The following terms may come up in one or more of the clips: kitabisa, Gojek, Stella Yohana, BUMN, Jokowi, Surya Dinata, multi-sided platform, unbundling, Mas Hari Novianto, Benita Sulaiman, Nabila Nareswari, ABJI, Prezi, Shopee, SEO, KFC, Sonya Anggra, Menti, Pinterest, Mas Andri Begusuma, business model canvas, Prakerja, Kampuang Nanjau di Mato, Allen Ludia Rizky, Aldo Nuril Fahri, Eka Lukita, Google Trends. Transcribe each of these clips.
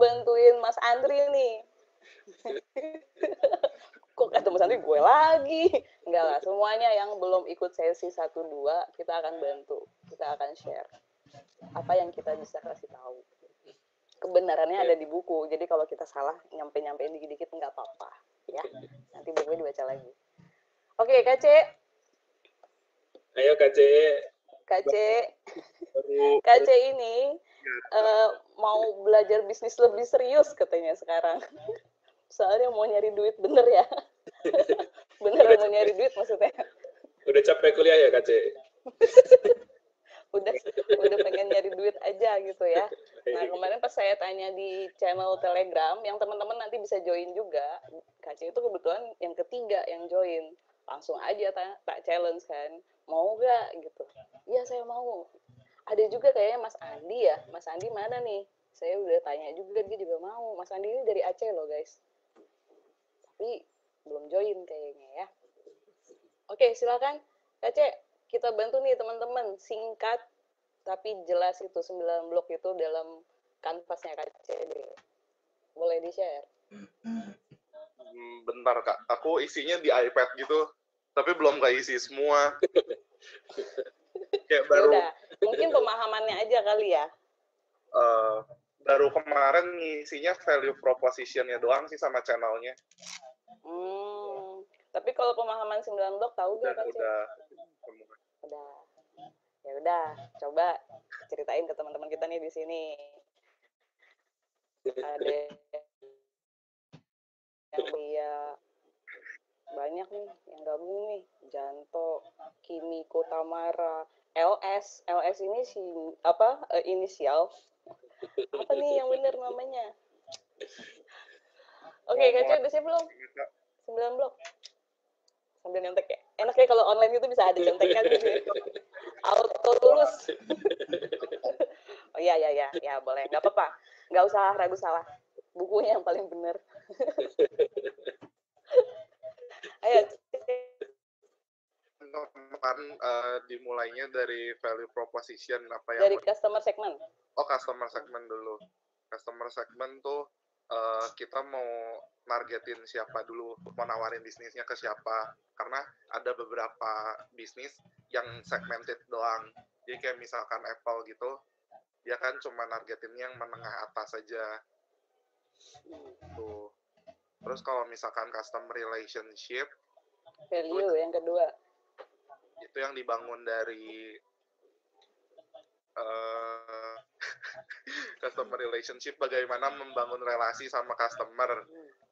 bantuin Mas Andri nih. Kok kata Mas Andri gue lagi? Enggak lah, semuanya yang belum ikut sesi 1-2 kita akan bantu, kita akan share apa yang kita bisa kasih tahu. Kebenarannya ada di buku, jadi kalau kita salah nyampe-nyampein dikit-dikit nggak apa-apa ya, nanti bukunya dibaca lagi. Oke, Kak C. Ayo Kak C. Kak C ini mau belajar bisnis lebih serius katanya sekarang. Soalnya mau nyari duit, bener ya? Bener mau nyari duit maksudnya. Udah capek kuliah ya Kak C? udah pengen nyari duit aja gitu ya. Nah, kemarin pas saya tanya di channel Telegram, yang teman-teman nanti bisa join juga, Kak C itu kebetulan yang ketiga yang join. Langsung aja tak challenge kan, mau gak gitu. Iya saya mau. Ada juga kayaknya Mas Andi ya, Mas Andi mana nih? Saya udah tanya juga, dia juga mau. Mas Andi ini dari Aceh loh guys, tapi belum join kayaknya ya. Oke, silakan Kak C. Kita bantu nih teman-teman, singkat tapi jelas itu 9 blok itu dalam kanvasnya Kak CD. Boleh di-share? Bentar Kak, aku isinya di iPad gitu, tapi belum keisi semua. Kayak baru. Yaudah, mungkin pemahamannya aja kali ya. Baru kemarin isinya value proposition-nya doang sih sama channelnya. Tapi kalau pemahaman 9 blok tahu nggak Kak C? Udah. Ya udah, coba ceritain ke teman-teman kita nih di sini. Ada yang dia banyak nih yang gabung nih, Janto, Kimiko Tamara, LS. LS ini si apa? Inisial. Apa nih yang benar namanya? Oke, Kak C udah siap belum? 9 blok. Sambil nyontek ya. Enak ya kalau online itu bisa ada contekan gitu. Auto tulus. Oh iya, ya boleh. Nggak apa-apa. Nggak usah ragu salah. Bukunya yang paling benar. Ayo. Kemarin dimulainya dari value proposition apa ya? Dari customer segment. Oh, customer segment dulu. Customer segment tuh kita mau targetin siapa dulu, mau nawarin bisnisnya ke siapa, karena ada beberapa bisnis yang segmented doang. Jadi kayak misalkan Apple gitu, dia kan cuma targetin yang menengah atas aja tuh. Terus kalau misalkan customer relationship value itu, yang kedua itu yang dibangun dari customer relationship, bagaimana membangun relasi sama customer.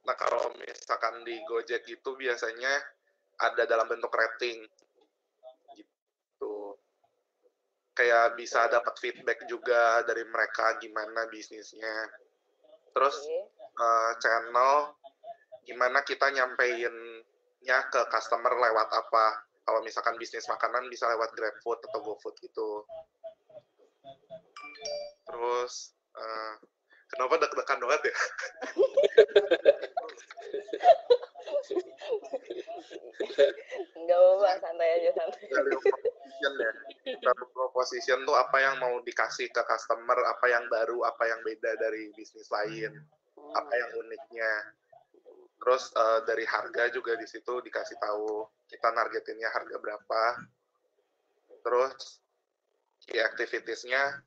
Nah kalau misalkan di Gojek itu biasanya ada dalam bentuk rating gitu, kayak bisa dapat feedback juga dari mereka gimana bisnisnya. Terus channel gimana kita nyampeinnya ke customer lewat apa. Kalau misalkan bisnis makanan bisa lewat GrabFood atau GoFood gitu. Terus kenapa deg-degan banget ya? Enggak apa-apa, santai aja, santai. Value proposition ya. Value proposition tuh apa yang mau dikasih ke customer, apa yang baru, apa yang beda dari bisnis lain, apa yang uniknya. Terus dari harga juga di situ dikasih tahu kita targetinnya harga berapa. Terus key activities-nya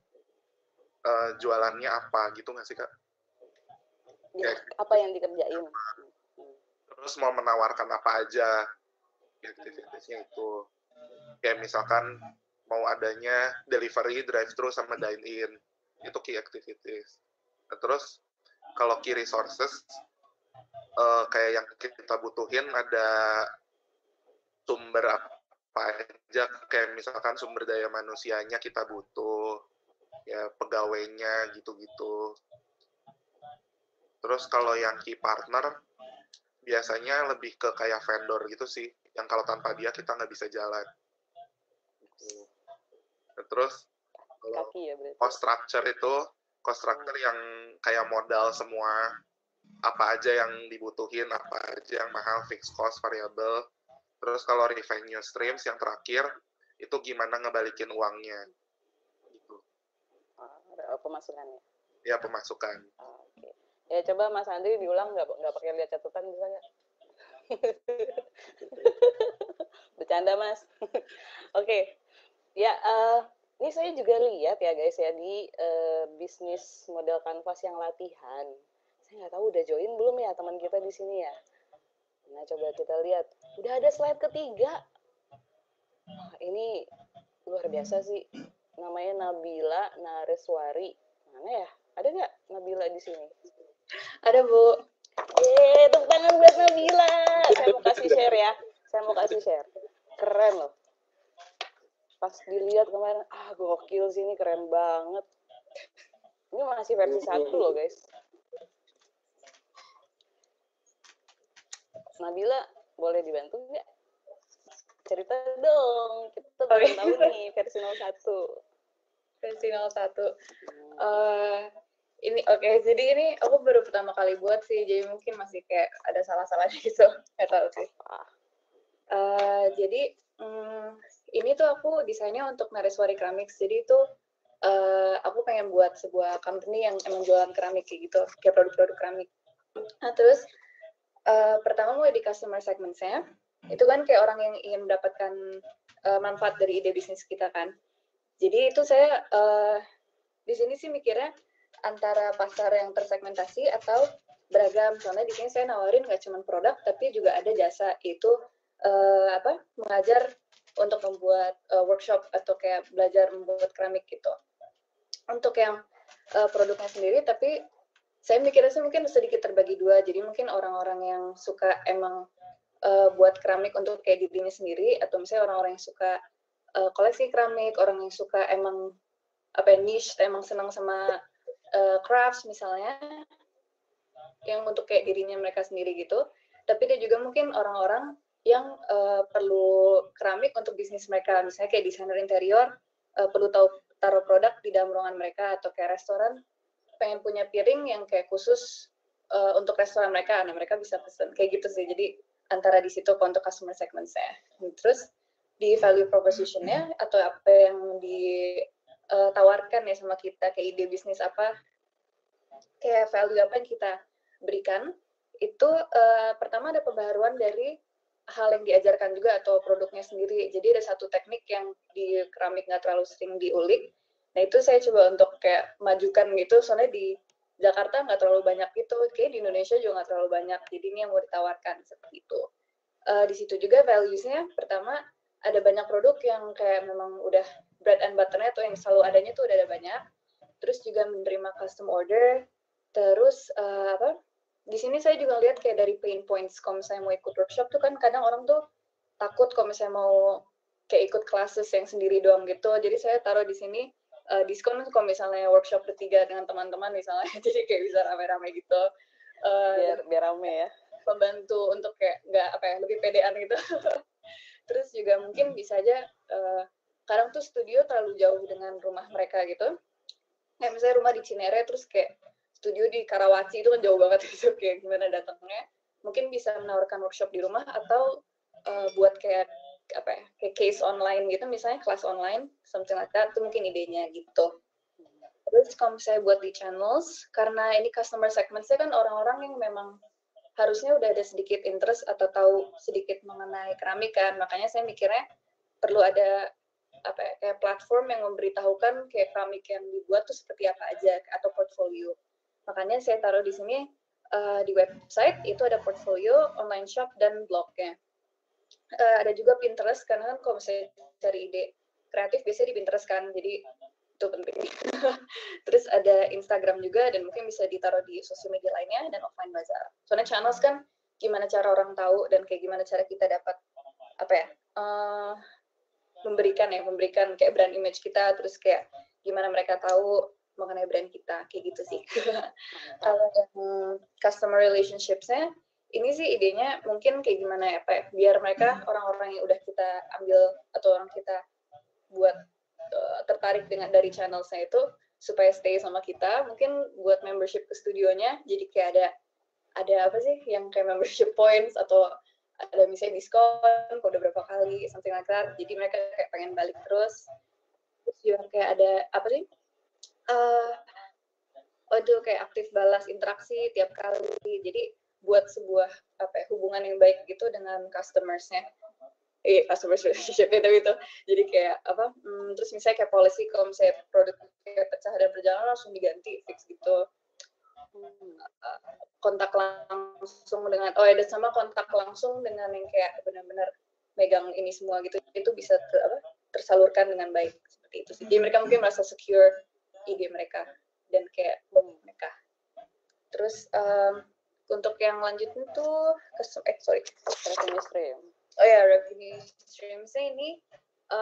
jualannya apa gitu nggak sih Kak? Ya, apa yang dikerjain? Terus mau menawarkan apa aja aktivitasnya itu. Kayak misalkan mau adanya delivery, drive-thru, sama dine-in. Itu key activities. Nah, terus kalau key resources, kayak yang kita butuhin ada sumber apa aja. Kayak misalkan sumber daya manusianya kita butuh. Ya pegawainya gitu-gitu. Terus kalau yang key partner biasanya lebih ke kayak vendor gitu sih, yang kalau tanpa dia kita nggak bisa jalan. Terus kalau cost structure itu cost structure yang kayak modal semua, apa aja yang dibutuhin, apa aja yang mahal, fixed cost, variable. Terus kalau revenue streams yang terakhir itu gimana ngebalikin uangnya. Pemasukannya. Ya, pemasukan. Oke. Ya coba Mas Andri diulang, nggak pakai lihat catatan misalnya. Bercanda Mas. Oke. Ya, ini saya juga lihat ya guys ya di bisnis model canvas yang latihan. Saya nggak tahu udah join belum ya teman kita di sini ya. Nah coba kita lihat. Udah ada slide ketiga. Wah, ini luar biasa sih. Namanya Nabila Nareswari. Mana ya? Ada nggak Nabila di sini? Ada Bu. Yeay, tepuk tangan buat Nabila. Saya mau kasih share ya. Saya mau kasih share. Keren loh. Pas dilihat kemarin, gokil sih ini keren banget. Ini masih versi 1 loh guys. Nabila, boleh dibantu nggak? Cerita dong. Kita belum tahu nih versi 01. Versi 01. Ini oke, jadi ini aku baru pertama kali buat sih, jadi mungkin masih kayak ada salah-salahnya gitu, nggak tahu sih. Jadi ini tuh aku desainnya untuk Nareswari Keramik, jadi itu aku pengen buat sebuah company yang emang jualan keramik kayak gitu, kayak produk-produk keramik. Nah terus pertama mulai di customer segment-nya, itu kan kayak orang yang ingin mendapatkan manfaat dari ide bisnis kita kan. Jadi itu saya di sini sih mikirnya antara pasar yang tersegmentasi atau beragam. Soalnya di sini saya nawarin nggak cuma produk, tapi juga ada jasa, yaitu mengajar untuk membuat workshop atau kayak belajar membuat keramik gitu. Untuk yang produknya sendiri, tapi saya mikirnya sih mungkin sedikit terbagi dua. Jadi mungkin orang-orang yang suka emang buat keramik untuk kayak dirinya sendiri, atau misalnya orang-orang yang suka koleksi keramik, orang yang suka emang niche, emang senang sama crafts misalnya, yang untuk kayak dirinya mereka sendiri gitu. Tapi dia juga mungkin orang-orang yang perlu keramik untuk bisnis mereka, misalnya kayak desainer interior perlu taruh produk di dalam ruangan mereka, atau kayak restoran pengen punya piring yang kayak khusus untuk restoran mereka, nah mereka bisa pesen kayak gitu sih. Jadi antara di situ untuk customer segment-nya. Terus di value proposition-nya atau apa yang di tawarkan ya sama kita, kayak ide bisnis apa, kayak value apa yang kita berikan itu, pertama ada pembaharuan dari hal yang diajarkan juga atau produknya sendiri. Jadi ada satu teknik yang di keramik nggak terlalu sering diulik, nah itu saya coba untuk kayak majukan gitu, soalnya di Jakarta nggak terlalu banyak gitu, kayak di Indonesia juga nggak terlalu banyak, jadi ini yang mau ditawarkan seperti itu. Di situ juga values-nya, pertama ada banyak produk yang kayak memang udah bread and butter-nya tuh yang selalu adanya tuh udah ada banyak. Terus juga menerima custom order. Terus di sini saya juga lihat kayak dari pain points. Kalau misalnya mau ikut workshop tuh kan kadang orang tuh takut kalau misalnya mau kayak ikut classes yang sendiri doang gitu. Jadi saya taruh di sini diskon kalau misalnya workshop bertiga dengan teman-teman misalnya. Jadi kayak bisa rame-rame gitu. Biar rame ya. Membantu untuk kayak nggak lebih pedean gitu. Terus juga mungkin bisa aja kadang tuh studio terlalu jauh dengan rumah mereka gitu. Kayak misalnya rumah di Cinere, terus kayak studio di Karawaci itu kan jauh banget gitu, kayak gimana datangnya. Mungkin bisa menawarkan workshop di rumah atau buat kayak kayak case online gitu, misalnya kelas online, something like that, itu mungkin idenya gitu. Terus kalau misalnya buat di channels, karena ini customer segment-nya kan orang-orang yang memang harusnya udah ada sedikit interest atau tahu sedikit mengenai keramik kan, makanya saya mikirnya perlu ada kayak platform yang memberitahukan kayak keramik yang dibuat tuh seperti apa aja atau portfolio. Makanya saya taruh di sini di website itu ada portfolio, online shop, dan blognya. Ada juga Pinterest, karena kan kalau misalnya cari ide kreatif biasanya di Pinterest kan, jadi itu penting. Terus ada Instagram juga, dan mungkin bisa ditaruh di sosial media lainnya dan offline bazar. Soalnya channels kan gimana cara orang tahu dan kayak gimana cara kita dapat memberikan kayak brand image kita, terus kayak gimana mereka tahu mengenai brand kita, kayak gitu sih. Kalau customer relationships-nya ini sih idenya mungkin kayak gimana ya biar mereka orang-orang yang udah kita ambil atau orang kita buat tertarik dengan dari channels-nya itu supaya stay sama kita, mungkin buat membership ke studionya, jadi kayak ada yang kayak membership points atau ada misalnya diskon kalau udah berapa kali, something like that, jadi mereka kayak pengen balik terus. Terus juga kayak ada waduh kayak aktif balas interaksi tiap kali. Jadi buat sebuah hubungan yang baik gitu dengan customersnya. Customer relationship-nya gitu. Jadi kayak terus misalnya kayak policy kalau misalnya produk kayak pecah dan berjalan langsung diganti fix gitu. Kontak langsung dengan sama kontak langsung dengan yang kayak benar-benar megang ini semua gitu. Itu bisa tersalurkan dengan baik seperti itu sih. Jadi mereka mungkin merasa secure ide mereka dan kayak mereka. Terus untuk yang lanjutnya tuh revenue stream. Revenue stream saya ini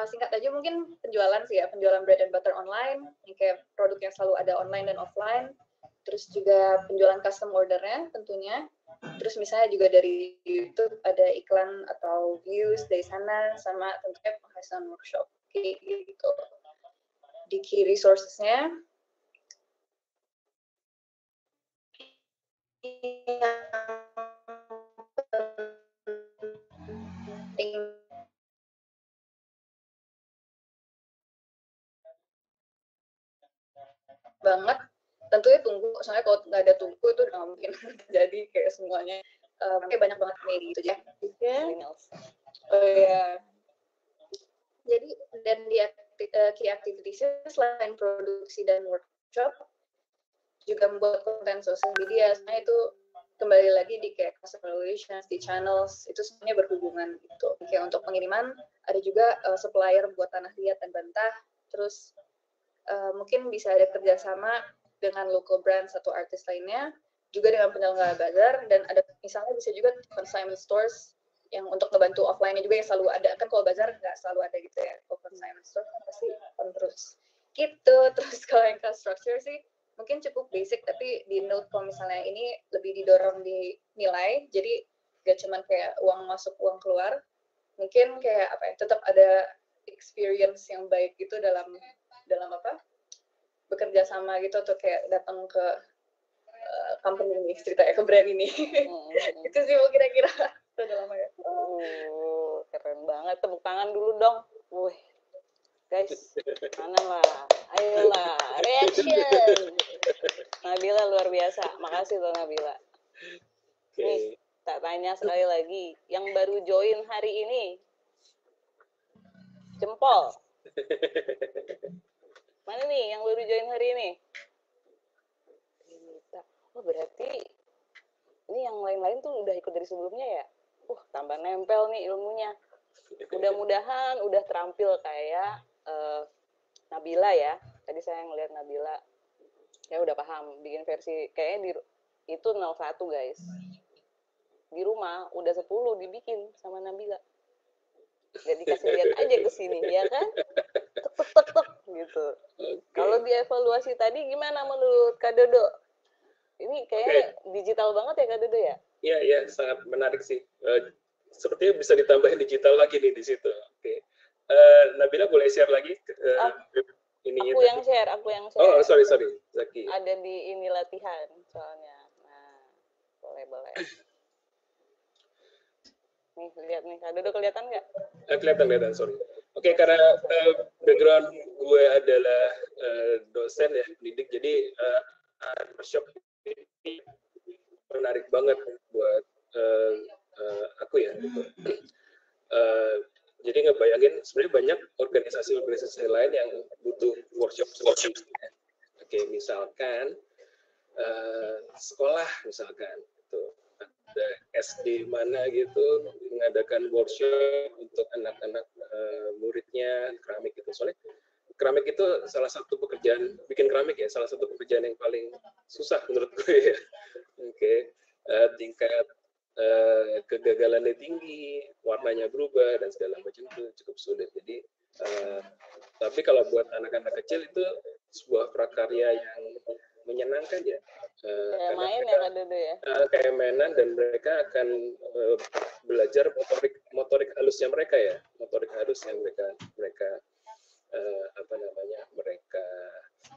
singkat aja mungkin penjualan sih ya, penjualan bread and butter online, yang kayak produk yang selalu ada online dan offline, terus juga penjualan custom ordernya tentunya, terus misalnya juga dari YouTube ada iklan atau views dari sana, sama tentunya penghasilan workshop gitu. Di key resourcesnya banget tentunya tunggu, soalnya kalau nggak ada tunggu itu nggak mungkin jadi kayak semuanya banyak banget media itu ya. Jadi dan di key activities selain produksi dan workshop juga membuat konten sosial media, sebenarnya itu kembali lagi di kayak customer relations, di channels, itu sebenarnya berhubungan gitu. Kayak untuk pengiriman, ada juga supplier buat tanah liat dan bantah, terus mungkin bisa ada kerjasama dengan local brands atau artis lainnya, juga dengan penyelenggara bazar, dan ada misalnya bisa juga consignment stores yang untuk ngebantu offline-nya juga yang selalu ada. Kan kalau bazar nggak selalu ada gitu ya, kalau consignment store kan pasti on terus. Gitu, terus kalau yang cost structure sih, mungkin cukup basic, tapi di note kalau misalnya ini lebih didorong di nilai, jadi gak cuman kayak uang masuk, uang keluar, mungkin kayak tetap ada experience yang baik gitu dalam bekerja sama gitu, atau kayak datang ke company ini, ceritanya ke brand ini. Itu sih kira-kira. Keren banget, tepuk tangan dulu dong. Guys, ayolah, reaction. Nabila luar biasa, makasih loh Nabila. Nih, tak tanya sekali lagi, yang baru join hari ini, jempol. Mana nih yang baru join hari ini? Berarti ini yang lain-lain tuh udah ikut dari sebelumnya ya? Tambah nempel nih ilmunya. Mudah-mudahan udah terampil kayak Nabila ya, tadi saya ngeliat Nabila ya udah paham bikin versi kayaknya itu 01 guys, di rumah udah 10 dibikin sama Nabila, gak dikasih lihat aja ke sini ya kan, tek gitu. Kalau dievaluasi tadi gimana menurut Kak Dodo? Ini kayaknya digital banget ya Kak Dodo ya? Iya sangat menarik sih. Sepertinya bisa ditambahin digital lagi nih di situ. Nabila boleh share lagi? Aku yang share. Sorry. Zaki. Ada di ini latihan soalnya. Nah, boleh. Nih, lihat nih. Kak Dodo kelihatan nggak? Kelihatan, sorry. Oke, karena background gue adalah dosen ya, pendidik. Jadi, workshop ini menarik banget buat aku ya. Jadi ngebayangin sebenarnya banyak organisasi-organisasi lain yang butuh workshop. Oke, misalkan sekolah misalkan gitu. Ada SD mana gitu mengadakan workshop untuk anak-anak muridnya keramik gitu. Soalnya keramik itu salah satu pekerjaan yang paling susah menurut gue ya. Oke. Tingkat kegagalannya tinggi, warnanya berubah, dan segala macam itu cukup sulit. Jadi, tapi kalau buat anak-anak kecil itu sebuah prakarya yang menyenangkan ya. Kayak main mereka, ya Kak Dodo ya? Kayak mainan, dan mereka akan belajar motorik halusnya mereka ya. Motorik halus yang mereka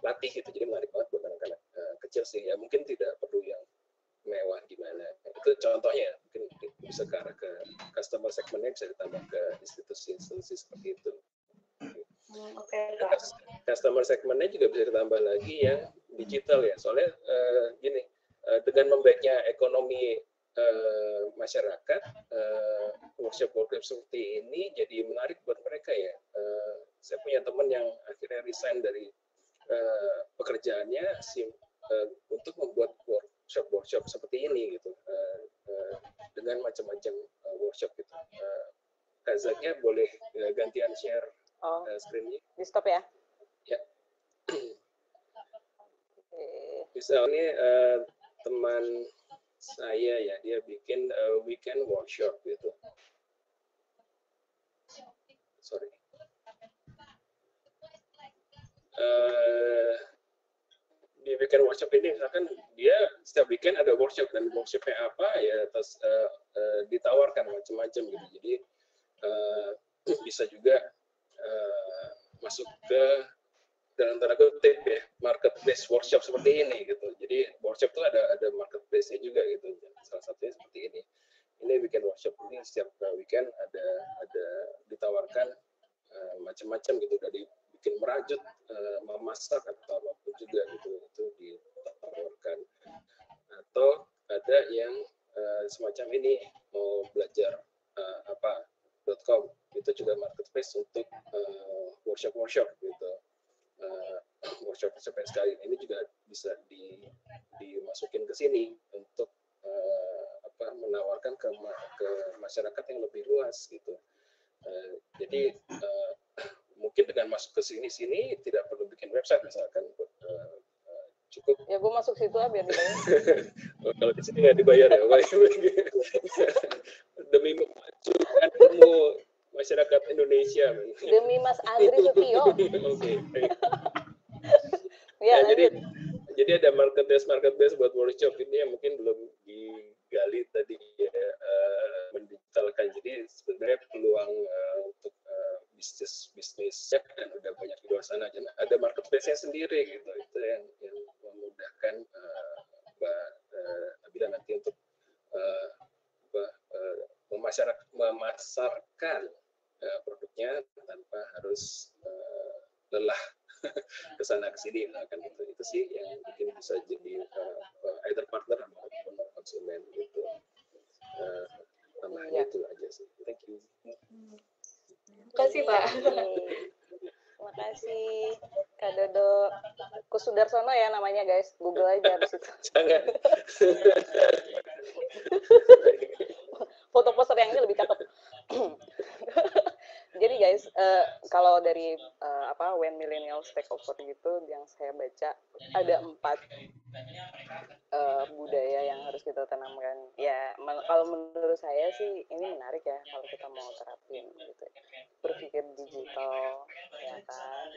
latih gitu. Jadi menarik banget buat anak-anak kecil sih. Ya mungkin tidak perlu yang mewah gimana, itu contohnya mungkin bisa ke arah ke customer segmentnya, bisa ditambah ke institusi seperti itu. Customer segmentnya juga bisa ditambah lagi yang digital ya, soalnya gini, dengan membaiknya ekonomi masyarakat, workshop seperti ini jadi menarik buat mereka ya. Saya punya teman yang akhirnya resign dari pekerjaannya untuk membuat workshop seperti ini gitu, dengan macam-macam workshop gitu. Kak Zaknya boleh gantian share screen-nya. Di stop ya? Ya. Misalnya teman saya ya, dia bikin weekend workshop gitu. Sorry. Di weekend workshop ini misalkan dia setiap weekend ada workshop, dan workshopnya apa ya, terus ditawarkan macam-macam gitu. Jadi bisa juga masuk ke dalam tanda kutip ya, marketplace workshop seperti ini gitu. Jadi workshop itu ada marketplace-nya juga gitu. Salah satunya seperti ini. Ini weekend workshop ini setiap weekend ada ditawarkan macam-macam gitu, dari bikin merajut, memasak atau apapun juga gitu, itu ditawarkan. Atau ada yang semacam ini, mau belajar apa.com, itu juga marketplace untuk workshop gitu. Workshop sekali ini juga bisa dimasukin ke sini untuk menawarkan ke masyarakat yang lebih luas gitu. Jadi mungkin dengan masuk ke sini tidak perlu bikin website misalkan, cukup ya gue masuk situ aja biar dibayar. Kalau di sini nggak dibayar ya, demi memajukan ilmu masyarakat Indonesia, demi Mas Andri Sutio. Okay. Ya, jadi ada marketplace buat workshop ini yang mungkin belum digali tadi ya, mendigitalkan. Jadi sebenarnya peluang untuk bisnisnya kan udah banyak di luar sana. Jadi ada marketplace-nya sendiri gitu, itu yang memudahkan Mbak Nabila nanti untuk memasarkan produknya tanpa harus lelah ke sana ke sini, nah, kan itu sih yang mungkin bisa jadi either partner maupun konsumen gitu. Namanya itu aja sih. Thank you. Terima kasih Pak. Terima kasih Kak Dodo Kusudarsono ya namanya guys. Google aja habis itu. Jangan. Foto poster yang ini lebih cakep. Jadi guys, kalau dari When Millennials Take Over gitu, yang saya baca ada 4 budaya yang harus kita tanamkan. Ya, kalau menurut saya sih ini menarik ya kalau kita mau terapin gitu. Berpikir digital, ya kan?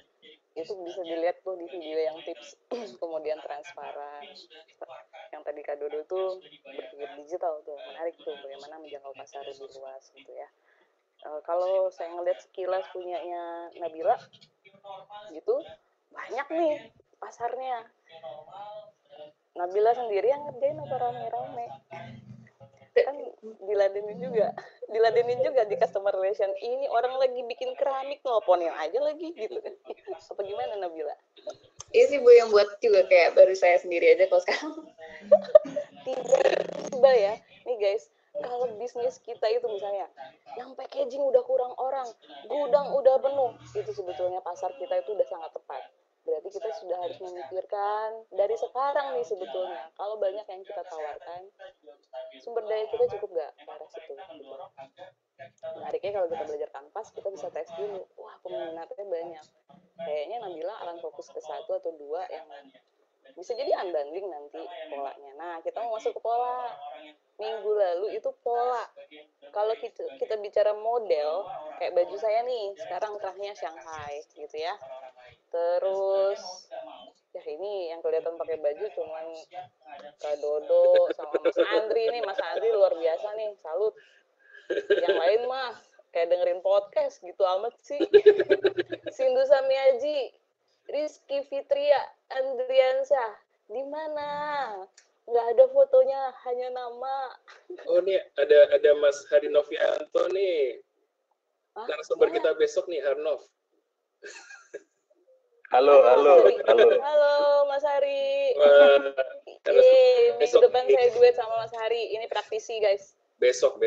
Itu bisa dilihat tuh di video yang tips, kemudian transparan. Yang tadi Kak Dodo tuh berpikir digital tuh, menarik tuh bagaimana menjangkau pasar lebih luas gitu ya. Kalau saya ngelihat sekilas punyanya Nabila gitu, banyak nih pasarnya. Nabila sendiri yang ngerjain atau rame-rame? Kan diladenin juga di customer relation. Ini orang lagi bikin keramik, nelponin aja lagi gitu kan. Apa gimana Nabila? Iya sih Bu, yang buat juga kayak baru saya sendiri aja kalau sekarang. Tiba-tiba ya, nih guys. Kalau bisnis kita itu misalnya yang packaging udah kurang orang, gudang udah penuh, itu sebetulnya pasar kita itu udah sangat tepat. Berarti kita sudah harus memikirkan dari sekarang nih sebetulnya, kalau banyak yang kita tawarkan, sumber daya kita cukup nggak ke arah situ. Menariknya kalau kita belajar kanvas, kita bisa tes dulu, wah peminatnya banyak. Kayaknya Nabila akan fokus ke 1 atau 2 yang bisa jadi unbundling nanti polanya. Nah, kita mau masuk ke pola. Minggu lalu itu pola. Kalau kita bicara model, kayak baju saya nih, sekarang kerahnya Shanghai gitu ya. Terus, ya ini yang kelihatan pakai baju cuman Kak Dodo sama Mas Andri nih. Mas Andri luar biasa nih, salut. Yang lain mah, kayak dengerin podcast gitu amat sih. Sindu Samiaji, Rizky Fitria, Andriansyah, di mana? Nggak ada fotonya, hanya nama. Oh nih ada Mas Hari Novianto nih. Narasumber kita besok nih, Harnov. Halo. Halo, Mas Hari. Minggu depan saya duet sama Mas Hari. Ini praktisi, guys. Besok.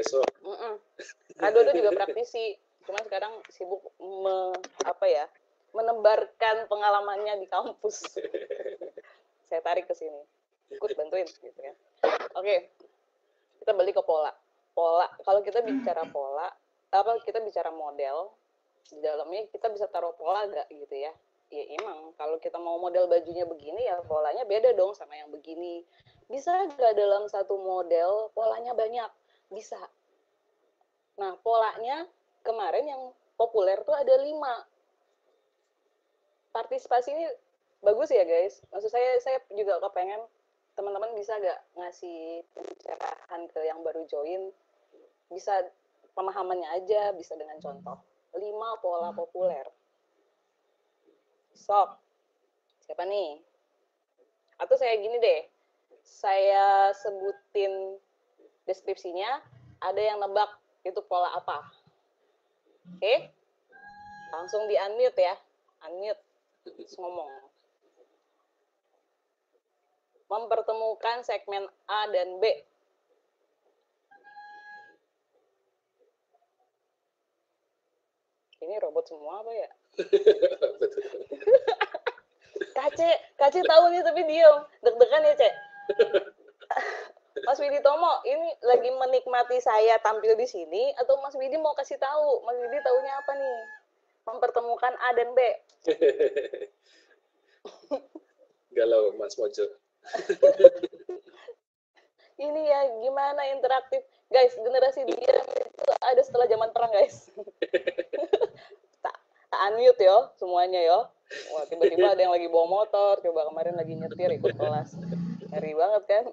Kak Dodo juga praktisi. Cuma sekarang sibuk menembarkan pengalamannya di kampus. Saya tarik ke sini. Ikut bantuin, gitu kan. Oke. Kita balik ke pola. Kalau kita bicara pola, kita bicara model, di dalamnya kita bisa taruh pola nggak gitu ya? Ya emang, kalau kita mau model bajunya begini, ya polanya beda dong sama yang begini. Bisa nggak dalam satu model polanya banyak? Bisa. Nah, polanya kemarin yang populer tuh ada 5. Partisipasi ini bagus ya guys. Maksud saya juga kepengen teman-teman bisa nggak ngasih pencerahan ke yang baru join, bisa pemahamannya aja, bisa dengan contoh. 5 pola populer. Sok, siapa nih? Atau saya gini deh, saya sebutin deskripsinya, ada yang nebak itu pola apa. Oke? Langsung di unmute ya, terus ngomong. Mempertemukan segmen A dan B. Ini robot semua apa ya? Kace tahu nih tapi diam. Deg-degan ya, Cek. Mas Widi Tomo, ini lagi menikmati saya tampil di sini atau Mas Widi mau kasih tahu? Mas Widi tahunya apa nih? Mempertemukan A dan B. Galau Mas Mojo. Ini ya gimana interaktif. Guys, generasi diam itu ada setelah zaman perang, guys. tak unmute yo semuanya yo. Wah, tiba-tiba ada yang lagi bawa motor, coba kemarin lagi nyetir ikut kelas. Ngeri banget kan?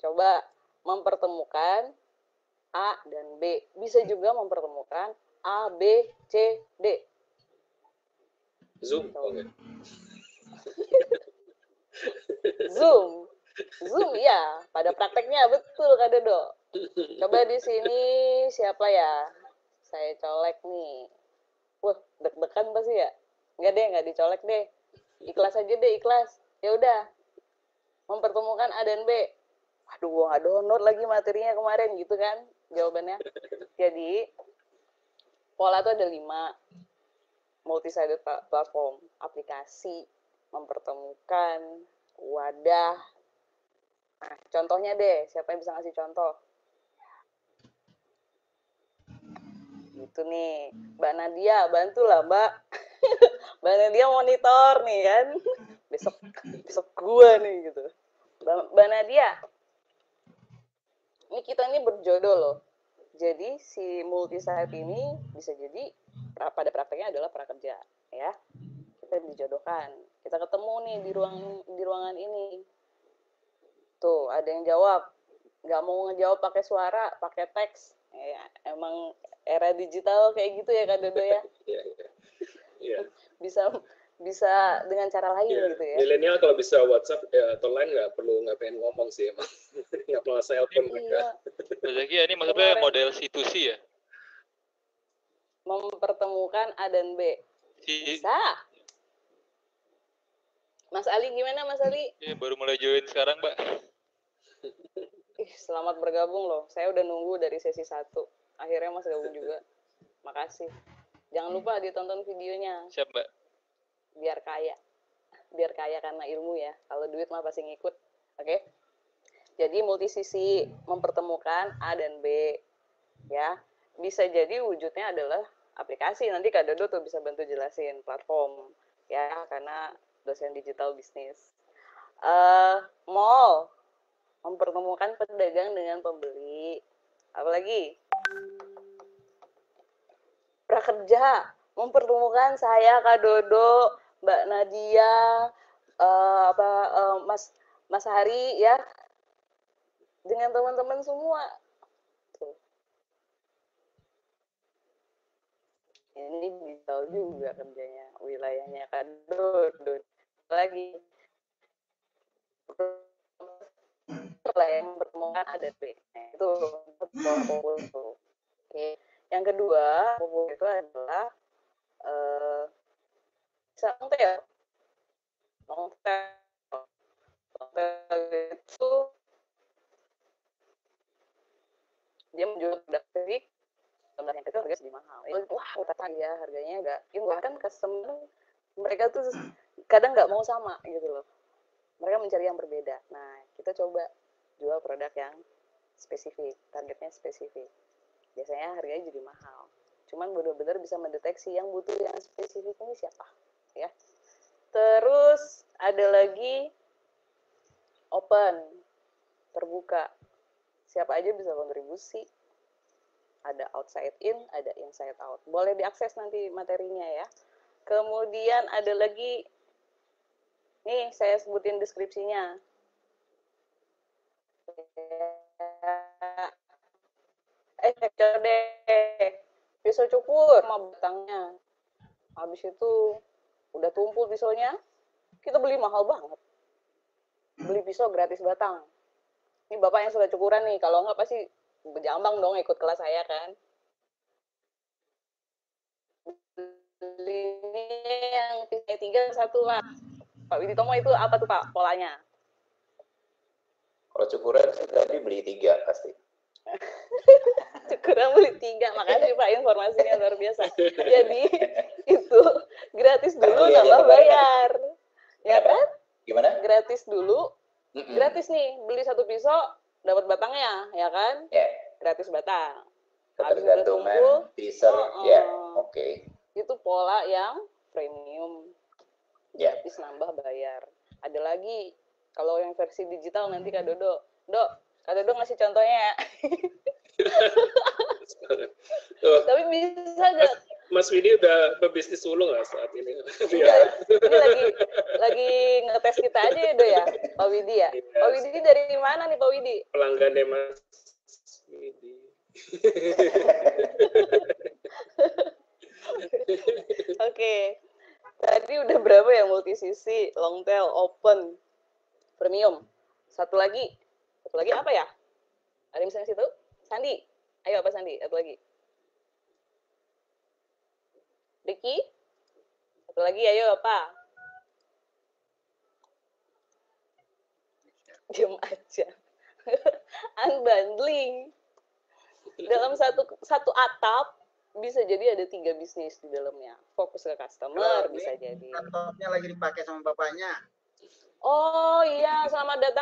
Coba mempertemukan A dan B. Bisa juga mempertemukan A, B, C, D. Zoom. Oke. Zoom ya, pada prakteknya betul Kak Dodo. Coba di sini siapa ya? Saya colek nih. Wah, deg-degan pasti ya? Nggak dicolek deh. Ikhlas aja deh, ikhlas. Ya udah. Mempertemukan A dan B. Waduh, gua nggak download lagi materinya kemarin gitu kan jawabannya. Jadi pola tuh ada 5. Multi-sided platform, aplikasi, mempertemukan, wadah. Nah, contohnya deh, siapa yang bisa ngasih contoh? Gitu nih, Mbak Nadia, bantulah Mbak. Mbak Nadia monitor nih kan, besok gua nih gitu. Mbak Nadia, ini kita ini berjodoh loh. Jadi si multi-site ini bisa jadi pada prakteknya adalah prakerja ya. Kita dijodohkan, kita ketemu nih di ruangan ini. Tuh ada yang jawab, nggak mau ngejawab pakai suara, pakai teks. Ya, emang era digital kayak gitu ya Kak Dodo ya. Bisa dengan cara lain gitu ya. Milenial kalau bisa WhatsApp atau lain nggak pengen ngomong sih emang. Nggak perlu telepon mereka. Lagi ini maksudnya model situasi ya. Mempertemukan A dan B. Bisa. Mas Ali gimana Mas Ali? Ya, baru mulai join sekarang Mbak. Selamat bergabung loh. Saya udah nunggu dari sesi 1. Akhirnya Mas gabung juga. Makasih. Jangan lupa ditonton videonya. Siap Mbak. Biar kaya karena ilmu ya. Kalau duit mah pasti ngikut. Oke. Jadi multisisi mempertemukan A dan B. Ya. Bisa jadi wujudnya adalah aplikasi. Nanti Kak Dodo tuh bisa bantu jelasin platform. Ya, karena dosen digital bisnis. Mall, mempertemukan pedagang dengan pembeli. Apalagi prakerja, mempertemukan saya Kak Dodo, Mbak Nadia, Mas Hari ya, dengan teman-teman semua. Tuh. Ini digital juga kerjanya, wilayahnya Kak Dodo. Lagi pola yang bertemukan ada B, itu pola populer itu. Oke. Yang kedua populer itu adalah Hotel itu dia menjual produk fisik, sebenarnya itu harganya lebih mahal. Wah, utang ya harganya nggak. Bahkan customer mereka tuh kadang nggak mau sama gitu loh. Mereka mencari yang berbeda. Nah, kita coba jual produk yang spesifik, targetnya spesifik. Biasanya harganya jadi mahal. Cuman benar-benar bisa mendeteksi yang butuh yang spesifik ini siapa, ya. Terus ada lagi open, terbuka. Siapa aja bisa kontribusi. Ada outside in, ada inside out. Boleh diakses nanti materinya ya. Kemudian ada lagi, nih saya sebutin deskripsinya. Capture deh, pisau cukur sama batangnya. Habis itu udah tumpul pisaunya, kita beli mahal banget. Beli pisau gratis batang. Ini bapak yang sudah cukuran nih, kalau enggak pasti berjambang dong ikut kelas saya kan. Belinya yang pisau 3-1 Pak Widitomo itu apa tuh Pak polanya? Kalau cukuran tadi beli 3 pasti. Cukuran beli 3, makasih Pak informasinya luar biasa. Jadi itu gratis dulu nambah bayar, ya kan? Gimana? Gratis dulu. Gratis nih, beli 1 pisau, dapat batangnya, ya kan? Ya. Yeah. Gratis batang. Ketergantungan, teaser, ya, oke. Itu pola yang premium. Yeah. Gratis nambah bayar. Ada lagi, kalau yang versi digital nanti Kak Dodo. Dok, Kak Dodo ngasih contohnya ya. Tapi bisa gak? Mas Widi udah berbisnis ulung lah saat ini. Ya, ini lagi ngetes kita aja ya, Do ya, Pak Widi ya. Yes. Pak Widi dari mana nih Pak Widi? Pelanggannya Mas Widi. Oke, tadi udah berapa ya multisisi, long tail, open, premium. Satu lagi apa ya? Ada misalnya situ? Sandi, ayo apa Sandi? Satu lagi. Ricky, satu lagi ayo apa? Diam aja. Unbundling. Dalam satu atap bisa jadi ada 3 bisnis di dalamnya. Fokus ke customer bisa jadi. Atapnya lagi dipakai sama bapaknya. Oh iya, selamat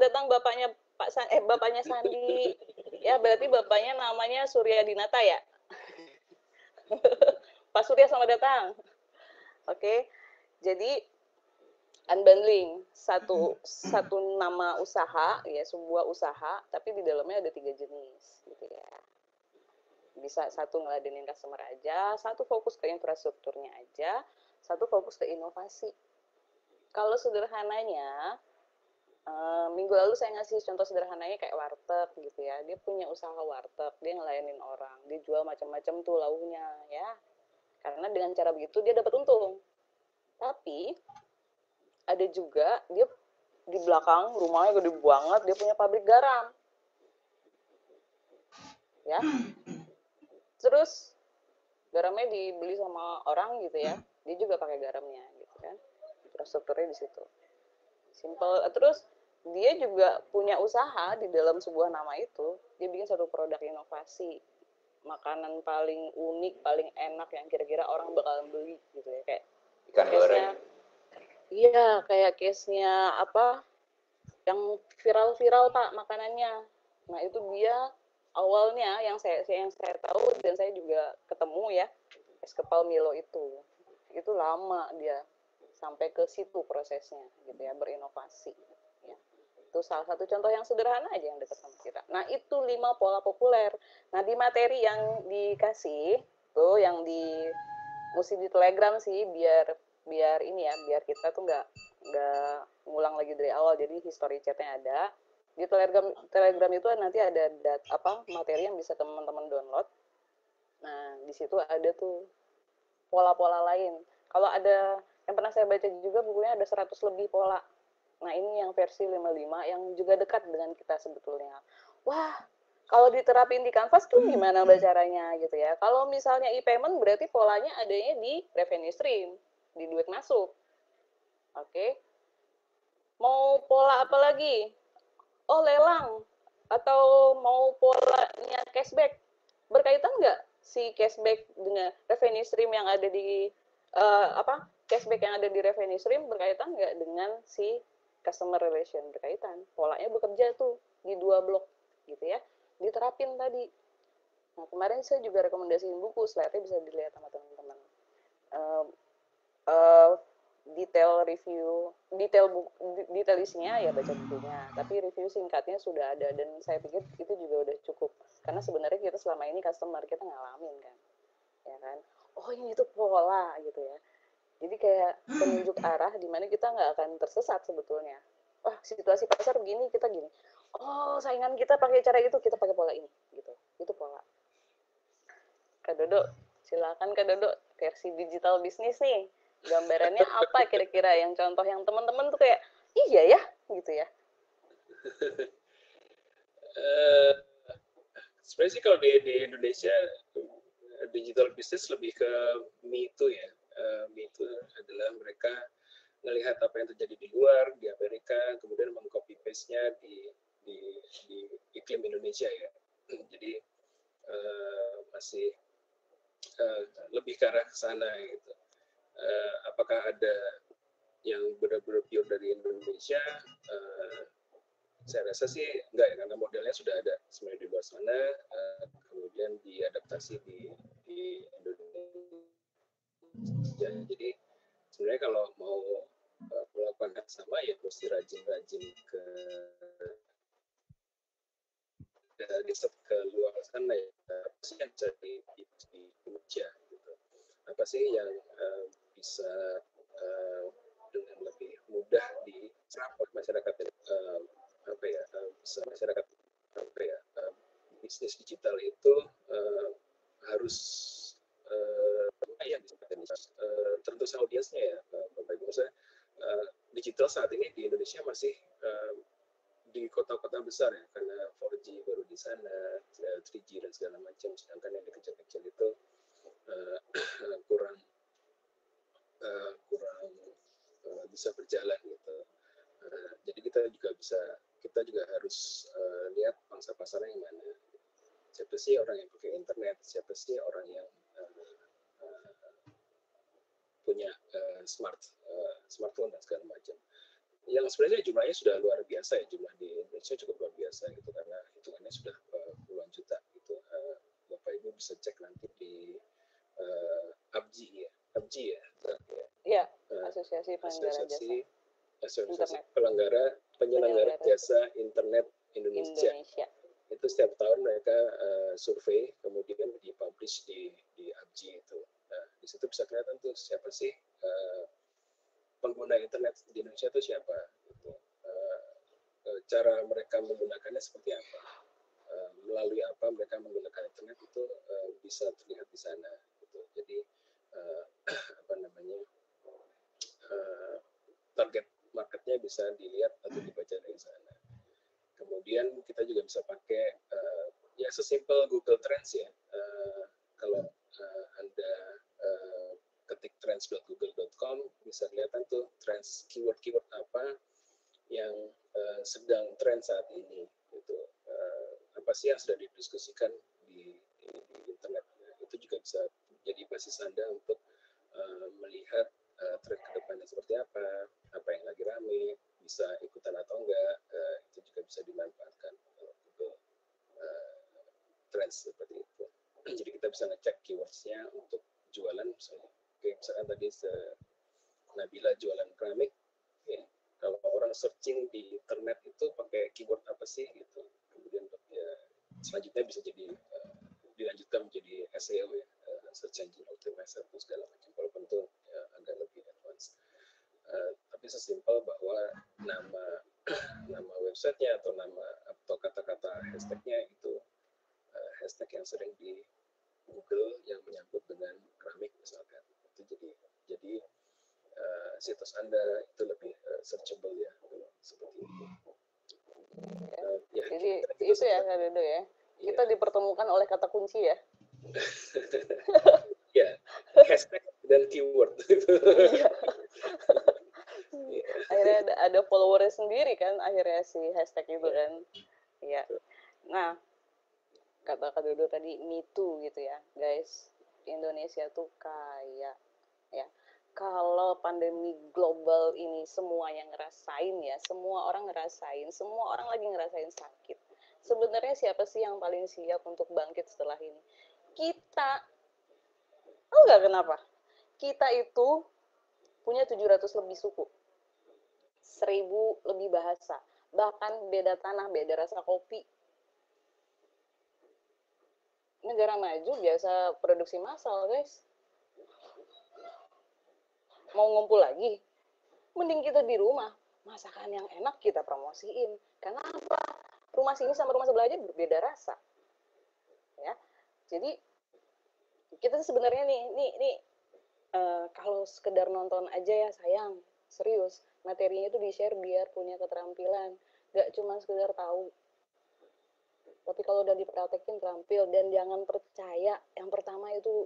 datang bapaknya Pak bapaknya Sandi. Ya berarti bapaknya namanya Surya Dinata ya. Pak Surya selamat datang. Oke, jadi unbundling satu nama usaha ya, sebuah usaha tapi di dalamnya ada 3 jenis gitu ya. Bisa satu ngeladenin customer aja, satu fokus ke infrastrukturnya aja, satu fokus ke inovasi. Kalau sederhananya minggu lalu saya ngasih contoh sederhananya kayak warteg gitu ya. Dia punya usaha warteg, dia ngelayanin orang, dia jual macam-macam tuh lauknya ya. Karena dengan cara begitu dia dapat untung. Tapi ada juga dia di belakang rumahnya gede banget, dia punya pabrik garam. Ya. Terus garamnya dibeli sama orang gitu ya. Dia juga pakai garamnya gitu kan. Infrastrukturnya di situ. Simple. Terus dia juga punya usaha di dalam sebuah nama itu, dia bikin satu produk inovasi. Makanan paling unik, paling enak yang kira-kira orang bakalan beli gitu ya, kayak ikan goreng. Iya, kayak case-nya apa yang viral-viral Pak makanannya. Nah, itu dia awalnya yang saya tahu dan saya juga ketemu ya, es kepal Milo itu. Itu lama dia sampai ke situ prosesnya gitu ya, berinovasi. Itu salah satu contoh yang sederhana aja yang dekat sama kita. Nah, itu 5 pola populer. Nah, di materi yang dikasih tuh yang mesti di Telegram sih biar ini ya, biar kita tuh nggak ngulang lagi dari awal. Jadi history chatnya ada. Di Telegram itu nanti ada materi yang bisa teman-teman download. Nah, di situ ada tuh pola-pola lain. Kalau ada yang pernah saya baca juga bukunya ada 100 lebih pola. Nah, ini yang versi 55 yang juga dekat dengan kita sebetulnya. Wah, kalau diterapin di Canvas tuh gimana caranya gitu ya. Kalau misalnya e-payment berarti polanya adanya di revenue stream. di duit masuk. Oke. Mau pola apa lagi? Oh, lelang. Atau mau polanya cashback. Berkaitan nggak si cashback dengan revenue stream yang ada di cashback yang ada di revenue stream berkaitan nggak dengan si customer relation? Berkaitan. Polanya bekerja tuh di dua blok gitu ya. Diterapin tadi. Nah, kemarin saya juga rekomendasiin buku, slide-nya bisa dilihat sama teman-teman. Detail review, detail isinya ya baca bukunya, tapi review singkatnya sudah ada, dan saya pikir itu juga udah cukup, karena sebenarnya kita selama ini customer kita ngalamin kan, ya kan, oh ini tuh pola gitu ya, jadi kayak penunjuk arah dimana kita nggak akan tersesat sebetulnya. Wah, situasi pasar begini, kita gini, oh saingan kita pakai cara itu, kita pakai pola ini, gitu, itu pola. Kak Dodo, silakan Kak Dodo, versi digital bisnis nih. Gambarannya apa kira-kira yang contoh yang teman-teman tuh kayak iya ya gitu ya? Sebenarnya sih kalau di Indonesia digital bisnis lebih ke MeToo ya. MeToo adalah mereka melihat apa yang terjadi di luar di Amerika kemudian mengcopy paste-nya di iklim Indonesia ya. Jadi masih lebih ke arah ke sana gitu. Apakah ada yang benar-benar pure dari Indonesia? Saya rasa sih enggak ya, karena modelnya sudah ada sebenarnya di luar sana, kemudian diadaptasi di Indonesia. Jadi sebenarnya kalau mau melakukan hal sama ya mesti rajin-rajin ke luar sana ya, apa sih yang bisa di Indonesia gitu. Apa sih yang bisa dengan lebih mudah diserap oleh masyarakat bisnis digital itu harus tergantung audiensnya ya Bapak Ibu. Saya digital saat ini di Indonesia masih di kota-kota besar ya, karena 4G baru di sana, 3G dan segala macam, sedangkan yang di kecil-kecil itu kurang bisa berjalan gitu. Jadi kita juga harus lihat pangsa pasarnya yang mana. Siapa sih orang yang pakai internet? Siapa sih orang yang punya smartphone dan segala macam. Yang sebenarnya jumlahnya sudah luar biasa ya, jumlah di Indonesia cukup luar biasa gitu, karena hitungannya sudah puluhan juta gitu. Bapak Ibu bisa cek nanti di ABJI ya, ya asosiasi penyelenggara jasa internet Indonesia. Itu setiap tahun mereka survei kemudian dipublish di ABJI itu. Nah, di situ bisa kelihatan tuh siapa sih pengguna internet di Indonesia itu siapa, gitu. Cara mereka menggunakannya seperti apa, melalui apa mereka menggunakan internet itu bisa terlihat di sana. Jadi target marketnya bisa dilihat atau dibaca dari sana. Kemudian kita juga bisa pakai ya sesimpel Google Trends ya. Kalau Anda ketik trends.google.com bisa kelihatan tuh trends, keyword apa yang sedang tren saat ini gitu. Apa sih yang sedang didiskusikan di internet, itu juga bisa jadi basis Anda untuk melihat tren ke depannya seperti apa yang lagi rame, bisa ikutan atau enggak, itu juga bisa dimanfaatkan untuk tren seperti itu. Jadi kita bisa ngecek keywords-nya untuk jualan misalnya. Oke, misalkan tadi Nabila jualan keramik, ya, kalau orang searching di internet itu pakai keyword apa sih gitu. Kemudian ya, selanjutnya bisa jadi dilanjutkan menjadi SEO ya, search engine optimizer dan segala macam, walaupun itu ya, agak lebih advance. Tapi sesimpel bahwa nama websitenya atau kata-kata hashtagnya itu hashtag yang sering di Google yang menyangkut dengan keramik misalkan, itu jadi situs Anda itu lebih searchable ya, seperti itu. Ya, jadi itu ya Kak Dodo ya. Kita dipertemukan oleh kata kunci ya. Ya, hashtag dan keyword. Akhirnya ada followernya sendiri kan akhirnya si hashtag itu kan. Iya. Nah, kata Kak Dodo tadi me too gitu ya, guys. Indonesia tuh kaya ya. Kalau pandemi global ini semua yang ngerasain ya, semua orang ngerasain, semua orang lagi ngerasain sakit. Sebenarnya siapa sih yang paling siap untuk bangkit setelah ini? Kita. Oh enggak kenapa? Kita itu punya 700 lebih suku, 1000 lebih bahasa, bahkan beda tanah, beda rasa kopi. Negara maju biasa produksi massal, guys. Mau ngumpul lagi, mending kita di rumah, masakan yang enak kita promosiin. Karena apa? Rumah sini sama rumah sebelah aja berbeda rasa, ya. Jadi kita sebenarnya nih, kalau sekedar nonton aja ya sayang, serius. Materinya itu di-share biar punya keterampilan, gak cuma sekedar tahu. Tapi kalau udah dipraktekin terampil, dan jangan percaya yang pertama itu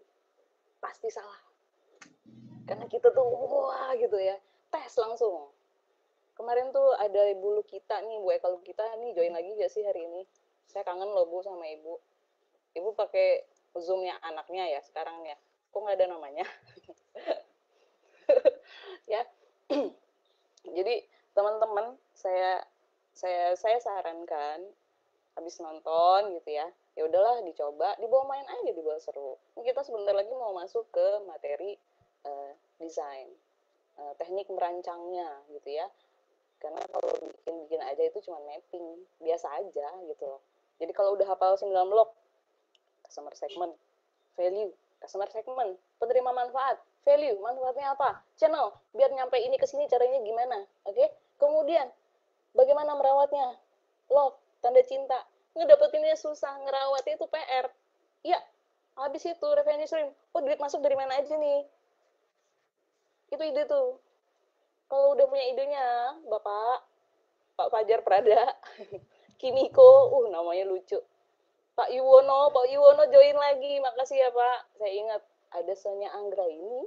pasti salah. Karena kita tuh wah gitu ya, tes langsung. Kemarin tuh ada ibu Lukita nih, Bu Eka Lukita nih, join lagi gak sih hari ini? Saya kangen loh Bu sama Ibu. Ibu pakai Zoom-nya anaknya ya sekarang ya. Kok nggak ada namanya? Ya. Jadi teman-teman, saya sarankan habis nonton gitu ya. Ya udahlah dicoba, dibawa main aja, dibawa seru. Kita sebentar lagi mau masuk ke materi desain, teknik merancangnya gitu ya, karena kalau bikin aja itu cuma mapping biasa aja gitu loh. Jadi kalau udah hafal 9 blok, customer segment, value, customer segment, penerima manfaat, value, manfaatnya apa, channel, biar nyampe ini ke sini caranya gimana, oke? Kemudian bagaimana merawatnya, love, tanda cinta, ngedapetinnya susah, ngerawatnya itu PR, ya. Habis itu revenue stream, oh duit masuk dari mana aja nih? Itu ide tuh. Kalau udah punya idenya, Bapak, Pak Fajar Prada, Kimiko, namanya lucu. Pak Yuwono join lagi, makasih ya Pak. Saya ingat ada Sonya Anggra ini.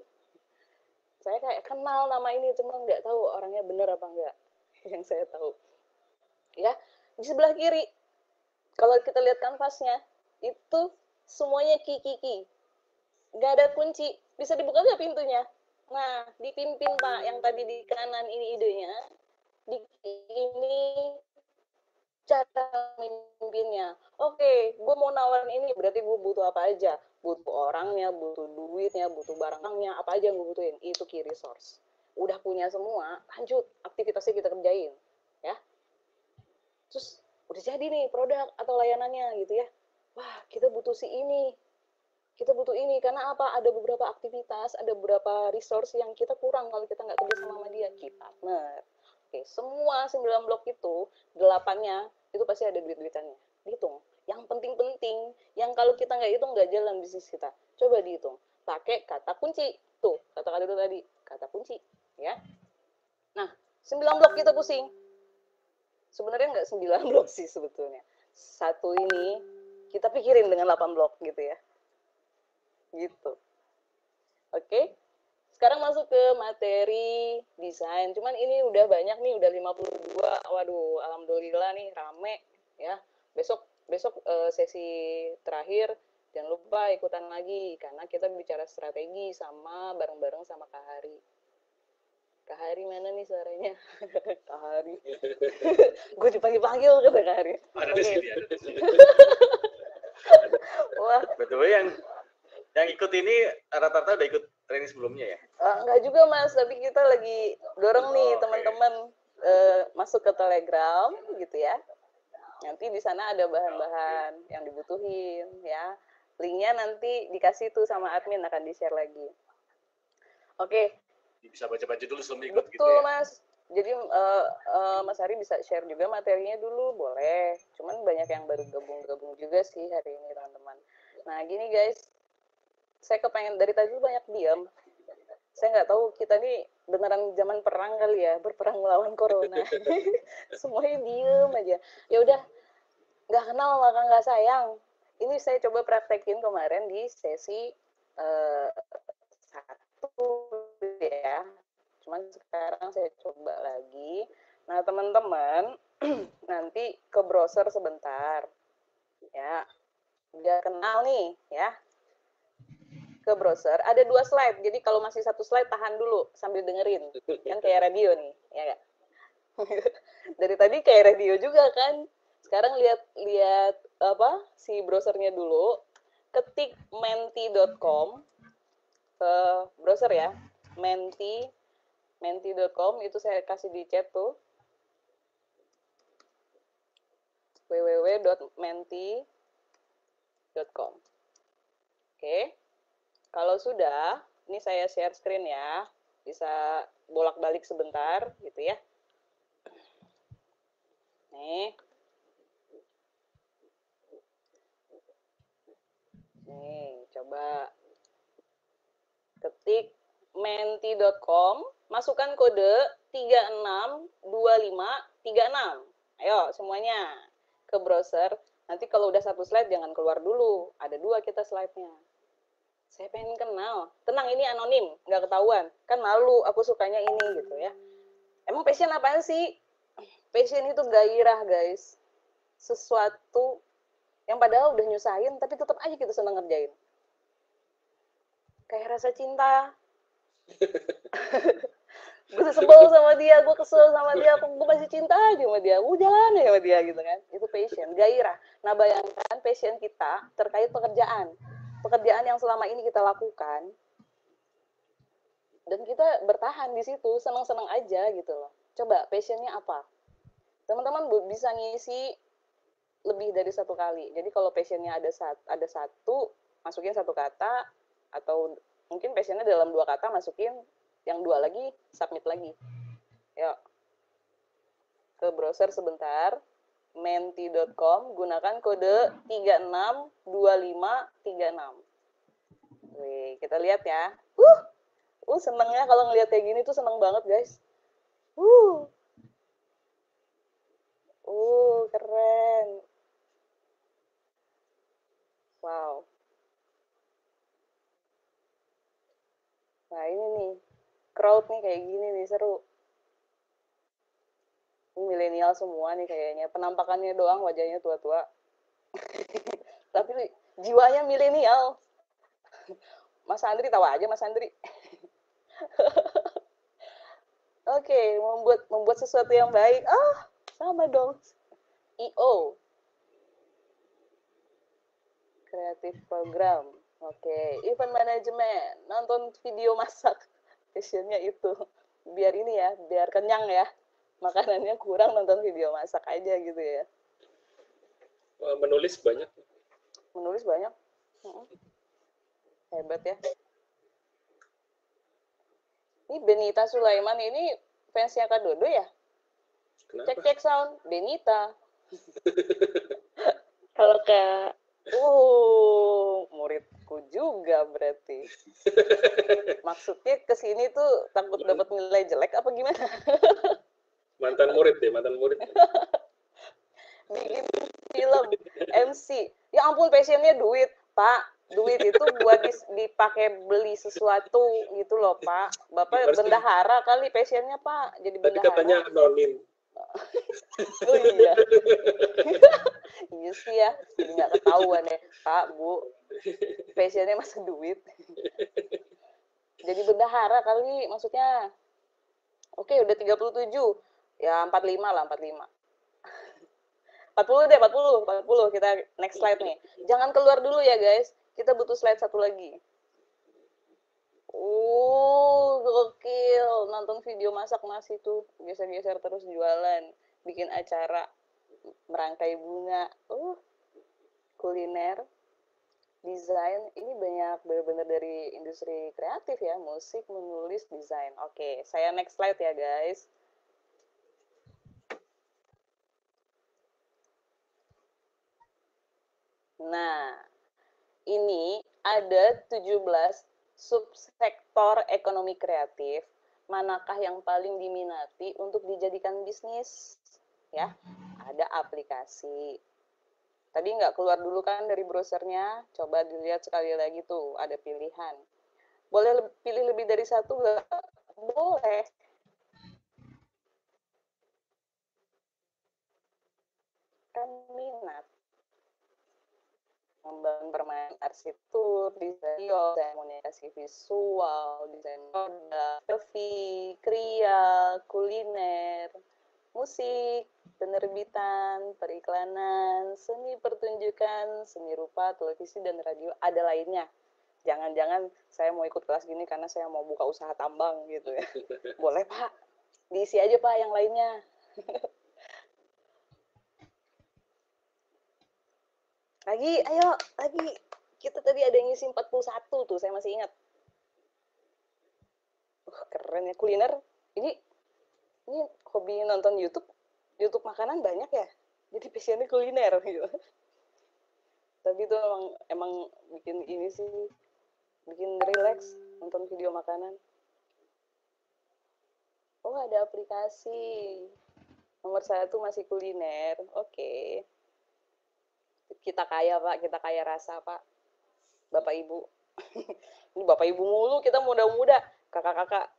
Saya kayak kenal nama ini, cuma nggak tahu orangnya bener apa enggak. Yang saya tahu. Ya, di sebelah kiri, kalau kita lihat kanvasnya, itu semuanya kiki-kiki. Nggak ada kunci, bisa dibuka nggak pintunya? Nah, dipimpin Pak yang tadi di kanan ini idenya, di ini cara memimpinnya. Oke, gue mau nawarin ini, berarti gue butuh apa aja? Butuh orangnya, butuh duitnya, butuh barangnya, apa aja yang gue butuhin? Itu key resource. Udah punya semua, lanjut aktivitasnya kita kerjain, ya. Terus udah jadi nih produk atau layanannya gitu ya. Wah, kita butuh si ini. Kita butuh ini, karena apa? Ada beberapa aktivitas, ada beberapa resource yang kita kurang kalau kita nggak kerja sama dia, key partner. Oke, semua 9 blok itu, 8-nya, itu pasti ada duit-duitannya. Dihitung. Yang penting-penting, yang kalau kita nggak hitung, nggak jalan bisnis kita. Coba dihitung. Pakai kata kunci. Tuh, kata-kata itu tadi. Kata kunci. Ya. Nah, 9 blok kita pusing. Sebenarnya nggak 9 blok sih sebetulnya. Satu ini, kita pikirin dengan 8 blok gitu ya. Gitu. Oke. Sekarang masuk ke materi desain. Cuman ini udah banyak nih, udah 52. Waduh, alhamdulillah nih rame ya. Besok sesi terakhir jangan lupa ikutan lagi karena kita bicara strategi sama bareng-bareng sama Kak Hari. Kak Hari mana nih suaranya? Kak Hari. Gue dipanggil-panggil kata Kak Hari. Ada di sini, ada di sini. Wah, betul yang ikut ini rata-rata udah ikut training sebelumnya ya? Enggak juga Mas, tapi kita lagi dorong nih teman-teman masuk ke Telegram gitu ya. Nanti di sana ada bahan-bahan yang dibutuhin ya. Linknya nanti dikasih tuh sama admin, akan di-share lagi. Oke. Bisa baca-baca dulu sebelum ikut gitu ya? Betul Mas. Jadi Mas Hari bisa share juga materinya dulu, boleh. Cuman banyak yang baru gabung-gabung juga sih hari ini teman-teman. Nah gini guys. Saya kepengen dari tadi banyak diam. Saya nggak tahu kita nih beneran zaman perang kali ya, berperang melawan corona. Semuanya diem aja. Ya udah, nggak kenal maka nggak sayang. Ini saya coba praktekin kemarin di sesi 1 ya, cuman sekarang saya coba lagi. Nah teman-teman nanti ke browser sebentar ya, biar kenal nih ya, ke browser ada 2 slide, jadi kalau masih 1 slide tahan dulu sambil dengerin kan, kayak radio nih ya gak? Dari tadi kayak radio juga kan. Sekarang lihat apa si browsernya dulu, ketik menti.com ke browser ya, menti.com itu saya kasih di chat tuh, www.menti.com. Oke, kalau sudah, ini saya share screen ya, bisa bolak-balik sebentar gitu ya. Nih. Nih, coba ketik menti.com, masukkan kode 362536. Ayo semuanya ke browser. Nanti kalau udah 1 slide jangan keluar dulu. Ada 2 kita slide-nya. Saya pengen kenal. Tenang, ini anonim, nggak ketahuan. Kan malu, aku sukanya ini gitu ya. Emang passion apaan sih? Passion itu gairah, guys. Sesuatu yang padahal udah nyusahin, tapi tetap aja kita senang ngerjain. Kayak rasa cinta. Gue sebel sama dia, gue kesel sama dia, gue masih cinta aja sama dia, gue jalan aja sama dia gitu kan. Itu passion, gairah. Nah bayangkan passion kita terkait pekerjaan. Pekerjaan yang selama ini kita lakukan. Dan kita bertahan di situ, senang-senang aja gitu loh. Coba passionnya apa? Teman-teman bisa ngisi lebih dari 1 kali. Jadi kalau passionnya ada 1, masukin 1 kata, atau mungkin passionnya dalam 2 kata, masukin yang 2 lagi, submit lagi. Yuk, ke browser sebentar, menti.com, gunakan kode 362536. Wih, kita lihat ya. Senengnya kalau ngelihat kayak gini tuh seneng banget guys. Keren. Wow. Nah ini nih, crowd nih kayak gini nih, seru. Ini milenial semua nih kayaknya, penampakannya doang wajahnya tua-tua. Tapi jiwanya milenial. Mas Andri tahu aja Mas Andri. Oke, membuat sesuatu yang baik. Sama dong. EO. Kreatif program. Oke, event management. Nonton video masak. Passionnya itu. Biar ini ya, biar kenyang ya. Makanannya kurang, nonton video masak aja gitu ya. Menulis banyak. Menulis banyak. Hebat ya. Ini Benita Sulaiman ini fansnya Kak Dodo ya? Cek-cek sound, Benita. Halo Kak. Muridku juga berarti. Maksudnya kesini tuh takut dapat nilai jelek apa gimana? mantan murid. Bikin film, MC. Ya ampun, passionnya duit, Pak. Duit itu buat dipakai beli sesuatu gitu loh Pak. Bapak bendahara kali passionnya Pak, jadi bendahara. Tapi katanya anonim. Oh iya. Iya sih ya, jadi nggak ketahuan ya Pak Bu, passionnya masuk duit. Jadi bendahara kali maksudnya. Oke, udah 37 ya, 45 lah, 45 40 deh, 40. Kita next slide nih, jangan keluar dulu ya guys, kita butuh slide 1 lagi. Gokil, nonton video masak Mas itu, geser-geser terus, jualan, bikin acara, merangkai bunga, kuliner, desain, ini banyak benar-benar dari industri kreatif ya, musik, menulis, desain. Oke, saya next slide ya guys. Nah, ini ada 17 subsektor ekonomi kreatif, manakah yang paling diminati untuk dijadikan bisnis? Ya, ada aplikasi. Tadi nggak keluar dulu kan dari browsernya, coba dilihat sekali lagi tuh, ada pilihan. Boleh pilih lebih dari satu nggak? Boleh. Kan minat membangun permainan arsitektur, desain, komunikasi visual, desain produk, grafik, kriya, kuliner, musik, penerbitan, periklanan, seni pertunjukan, seni rupa, televisi, dan radio, ada lainnya. Jangan-jangan saya mau ikut kelas gini karena saya mau buka usaha tambang gitu ya. Boleh Pak, diisi aja Pak yang lainnya. Lagi, ayo, lagi. Kita tadi ada yang ngisi 41 tuh, saya masih ingat. Keren ya, kuliner. Ini hobi nonton YouTube makanan banyak ya. Jadi passionnya kuliner gitu. Tapi itu emang bikin ini sih, bikin relax, nonton video makanan. Oh, ada aplikasi. Nomor 1 masih kuliner, oke. Kita kaya Pak, kita kaya rasa Pak, Bapak Ibu. Ini Bapak Ibu mulu, kita muda-muda, kakak-kakak.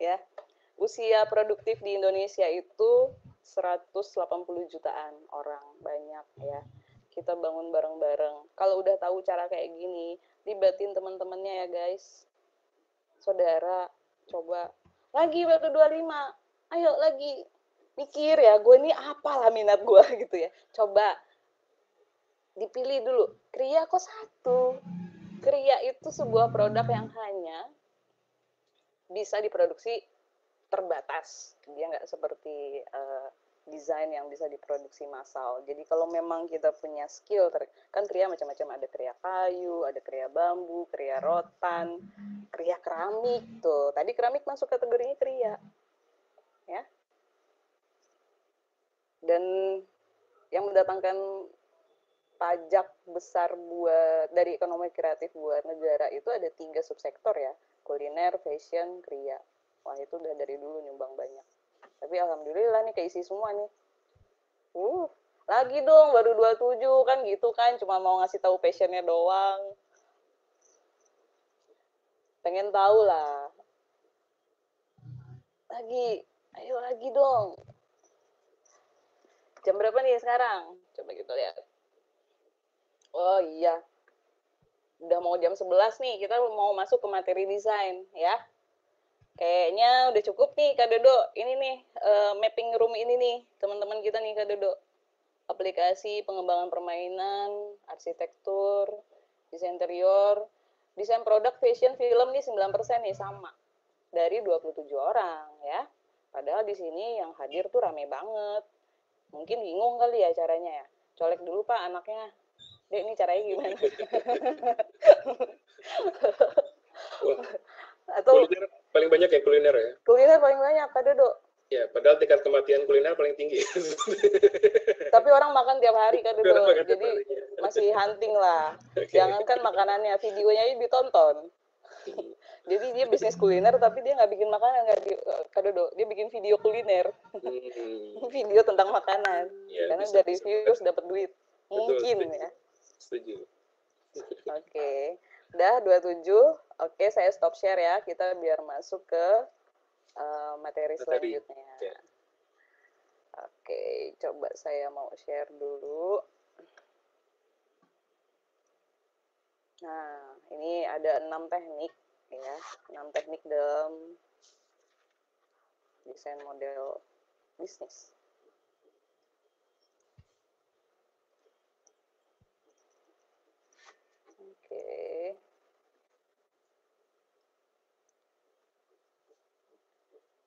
Ya, usia produktif di Indonesia itu 180 jutaan orang, banyak ya. Kita bangun bareng-bareng. Kalau udah tahu cara kayak gini, libatin teman-temannya ya guys. Saudara, coba lagi baru 25, ayo lagi. Mikir ya, gue ini apalah minat gue gitu ya. Coba dipilih dulu, kriya kok 1. Kriya itu sebuah produk yang hanya bisa diproduksi terbatas. Dia nggak seperti desain yang bisa diproduksi massal. Jadi kalau memang kita punya skill, kan kriya macam-macam, ada kriya kayu, ada kriya bambu, kriya rotan, kriya keramik tuh. Tadi keramik masuk kategorinya kriya. Ya. Dan yang mendatangkan pajak besar buat dari ekonomi kreatif buat negara itu ada 3 subsektor ya, kuliner, fashion, kriya. Wah itu udah dari dulu nyumbang banyak. Tapi alhamdulillah nih keisi semua nih. Lagi dong baru 27 kan gitu kan, cuma mau ngasih tahu passionnya doang. Pengen tahu lah. Lagi, ayo lagi dong. Jam berapa nih sekarang? Coba kita lihat. Oh iya. Udah mau jam 11 nih. Kita mau masuk ke materi desain ya. Kayaknya udah cukup nih Kak Dodo. Ini nih mapping room ini nih. Teman-teman kita nih Kak Dodo. Aplikasi pengembangan permainan, arsitektur, desain interior, desain produk, fashion, film nih 9% nih sama. Dari 27 orang ya. Padahal di sini yang hadir tuh rame banget. Mungkin bingung kali ya caranya ya. Colek dulu Pak anaknya. Dek ini caranya gimana? Atau kuliner paling banyak ya kuliner ya? Kuliner paling banyak Pak Dodo. Ya, padahal tingkat kematian kuliner paling tinggi. Tapi orang makan tiap hari Kak Dodo. Jadi masih hunting lah. Okay. Jangankan makanannya, videonya ditonton. Jadi dia bisnis kuliner tapi dia nggak bikin makanan Kak Dodo, dia bikin video kuliner. Video tentang makanan ya, karena bisa, dari virus dapat duit. Betul, mungkin setuju. Ya setuju. Oke, udah 27. Oke, saya stop share ya, kita biar masuk ke materi selanjutnya ya. Oke, coba saya mau share dulu. Nah, ini ada 6 teknik ya, 6 teknik dalam desain model bisnis. Oke.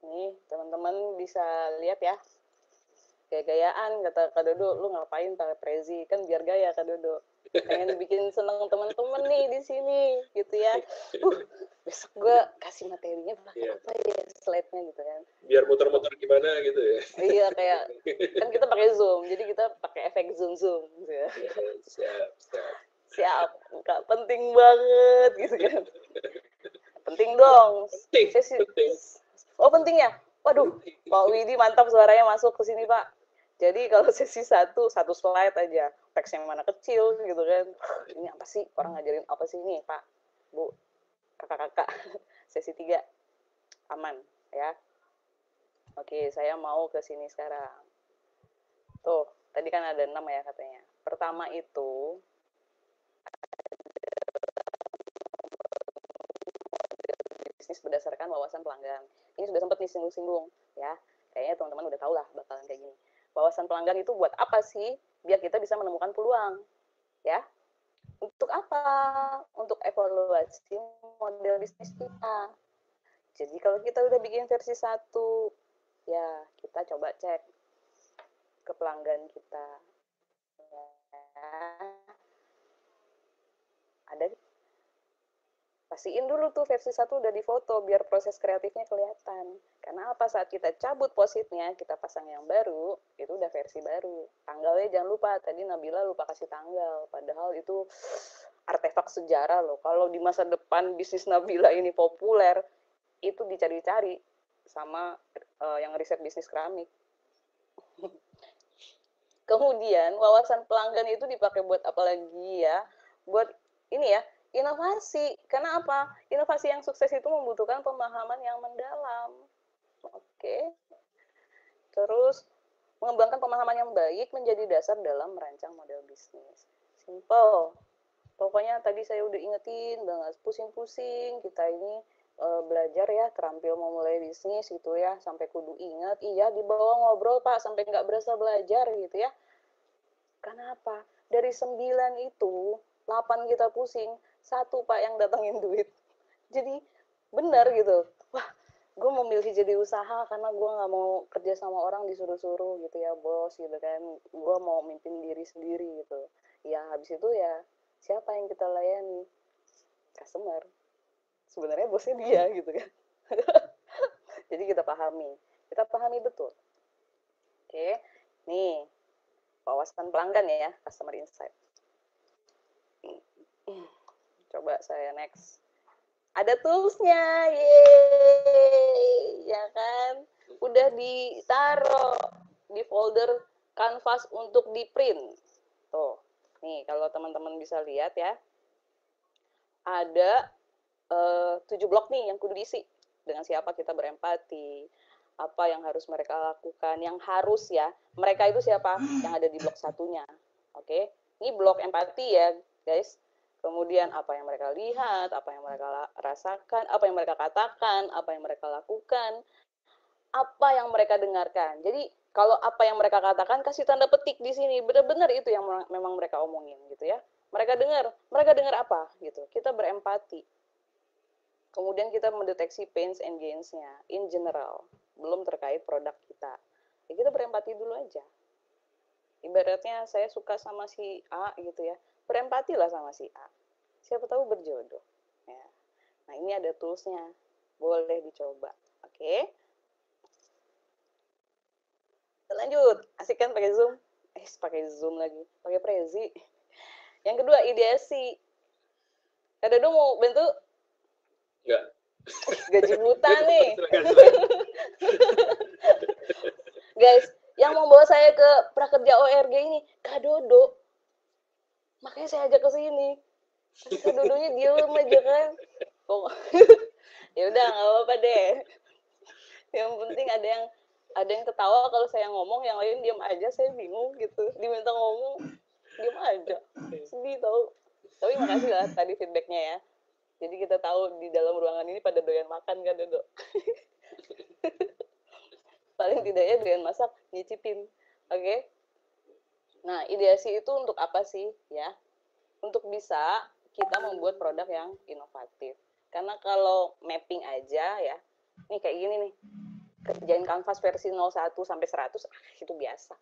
Nih, teman-teman bisa lihat ya. Gaya-gayaan, kata Kak Dodo, lu ngapain pakai prezi? Kan biar gaya Kak Dodo. Pengen bikin seneng temen-temen nih di sini gitu ya. Besok gue kasih materinya pakai apa ya, slide-nya gitu kan. Biar muter-muter gimana gitu ya. Iya, kayak kan kita pakai zoom, jadi kita pakai efek zoom-zoom gitu ya. Siap, nggak penting banget gitu kan. Penting dong. Penting. Oh penting ya? Waduh, Pak Widi mantap suaranya masuk ke sini Pak. Jadi kalau sesi satu slide aja, teksnya mana kecil gitu kan. Ini apa sih? Orang ngajarin apa sih ini Pak, Bu? kakak-kakak sesi 3 aman ya. Oke, saya mau ke sini sekarang. Tuh, tadi kan ada 6 ya katanya. Pertama itu bisnis berdasarkan wawasan pelanggan. Ini sudah sempat nih singgung-singgung ya. Kayaknya teman-teman udah tahu lah bakalan kayak gini. Wawasan pelanggan itu buat apa sih? Biar kita bisa menemukan peluang. Ya. Untuk apa? Untuk evaluasi model bisnis kita. Jadi kalau kita udah bikin versi 1, ya kita coba cek ke pelanggan kita. Ya. Ada. Pastiin dulu tuh versi 1 udah difoto biar proses kreatifnya kelihatan. Karena apa, saat kita cabut positnya, kita pasang yang baru, itu udah versi baru. Tanggalnya jangan lupa, tadi Nabila lupa kasih tanggal, padahal itu artefak sejarah loh. Kalau di masa depan bisnis Nabila ini populer, itu dicari-cari sama yang riset bisnis keramik. Kemudian, wawasan pelanggan itu dipakai buat apa lagi ya? Buat ini ya, inovasi. Karena apa? Inovasi yang sukses itu membutuhkan pemahaman yang mendalam. Oke, terus mengembangkan pemahaman yang baik menjadi dasar dalam merancang model bisnis. Simple, pokoknya tadi saya udah ingetin banget, pusing-pusing kita ini belajar ya, terampil mau mulai bisnis gitu ya, sampai kudu inget, iya dibawa ngobrol Pak, sampai nggak berasa belajar gitu ya. Kenapa? Dari 9 itu, 8 kita pusing, 1 Pak yang datangin duit. Jadi benar gitu, wah, gue memilih jadi usaha karena gue nggak mau kerja sama orang disuruh-suruh gitu ya bos gitu kan, gue mau mimpin diri sendiri gitu ya. Habis itu ya siapa yang kita layani? Customer, sebenarnya bosnya dia gitu kan. Jadi kita pahami betul. Oke, nih wawasan pelanggan ya, customer insight. Coba saya next. Ada toolsnya, yeay, ya kan? Udah ditaruh di folder canvas untuk di print. Tuh, nih kalau teman-teman bisa lihat ya, ada 7 blok nih yang kudu diisi. Dengan siapa kita berempati, apa yang harus mereka lakukan, yang harus ya, mereka itu siapa? Yang ada di blok satunya. Oke, ini blok empati ya guys. Kemudian apa yang mereka lihat, apa yang mereka rasakan, apa yang mereka katakan, apa yang mereka lakukan, apa yang mereka dengarkan. Jadi kalau apa yang mereka katakan, kasih tanda petik di sini, benar-benar itu yang memang mereka omongin gitu ya. Mereka dengar apa gitu. Kita berempati. Kemudian kita mendeteksi pains and gains-nya in general, belum terkait produk kita. Ya, kita berempati dulu aja. Ibaratnya saya suka sama si A gitu ya. Berempatilah sama si A. Siapa tahu berjodoh. Ya. Nah, ini ada toolsnya. Boleh dicoba. Oke. Lanjut. Asik kan pakai Zoom? Pakai Zoom lagi. Pakai Prezi. Yang kedua, ideasi. Kak Dodo mau bantu? Enggak. Gaji buta nih. Guys, yang membawa saya ke prakerja ORG ini, Kak Dodo. Makanya saya ajak ke sini. Kak Dodonya diem aja kan. Oh. Ya udah nggak apa-apa deh. Yang penting ada yang ketawa kalau saya ngomong, yang lain diem aja, saya bingung gitu. Diminta ngomong, diem aja. Sedih tau. Tapi makasih lah tadi feedbacknya ya. Jadi kita tahu di dalam ruangan ini pada doyan makan kan Dodo. Paling tidaknya doyan masak, nyicipin. Oke. Okay? Nah, ideasi itu untuk apa sih ya? Untuk bisa kita membuat produk yang inovatif. Karena kalau mapping aja ya, nih kayak gini nih, kerjain kanvas versi 01 sampai 100, itu biasa.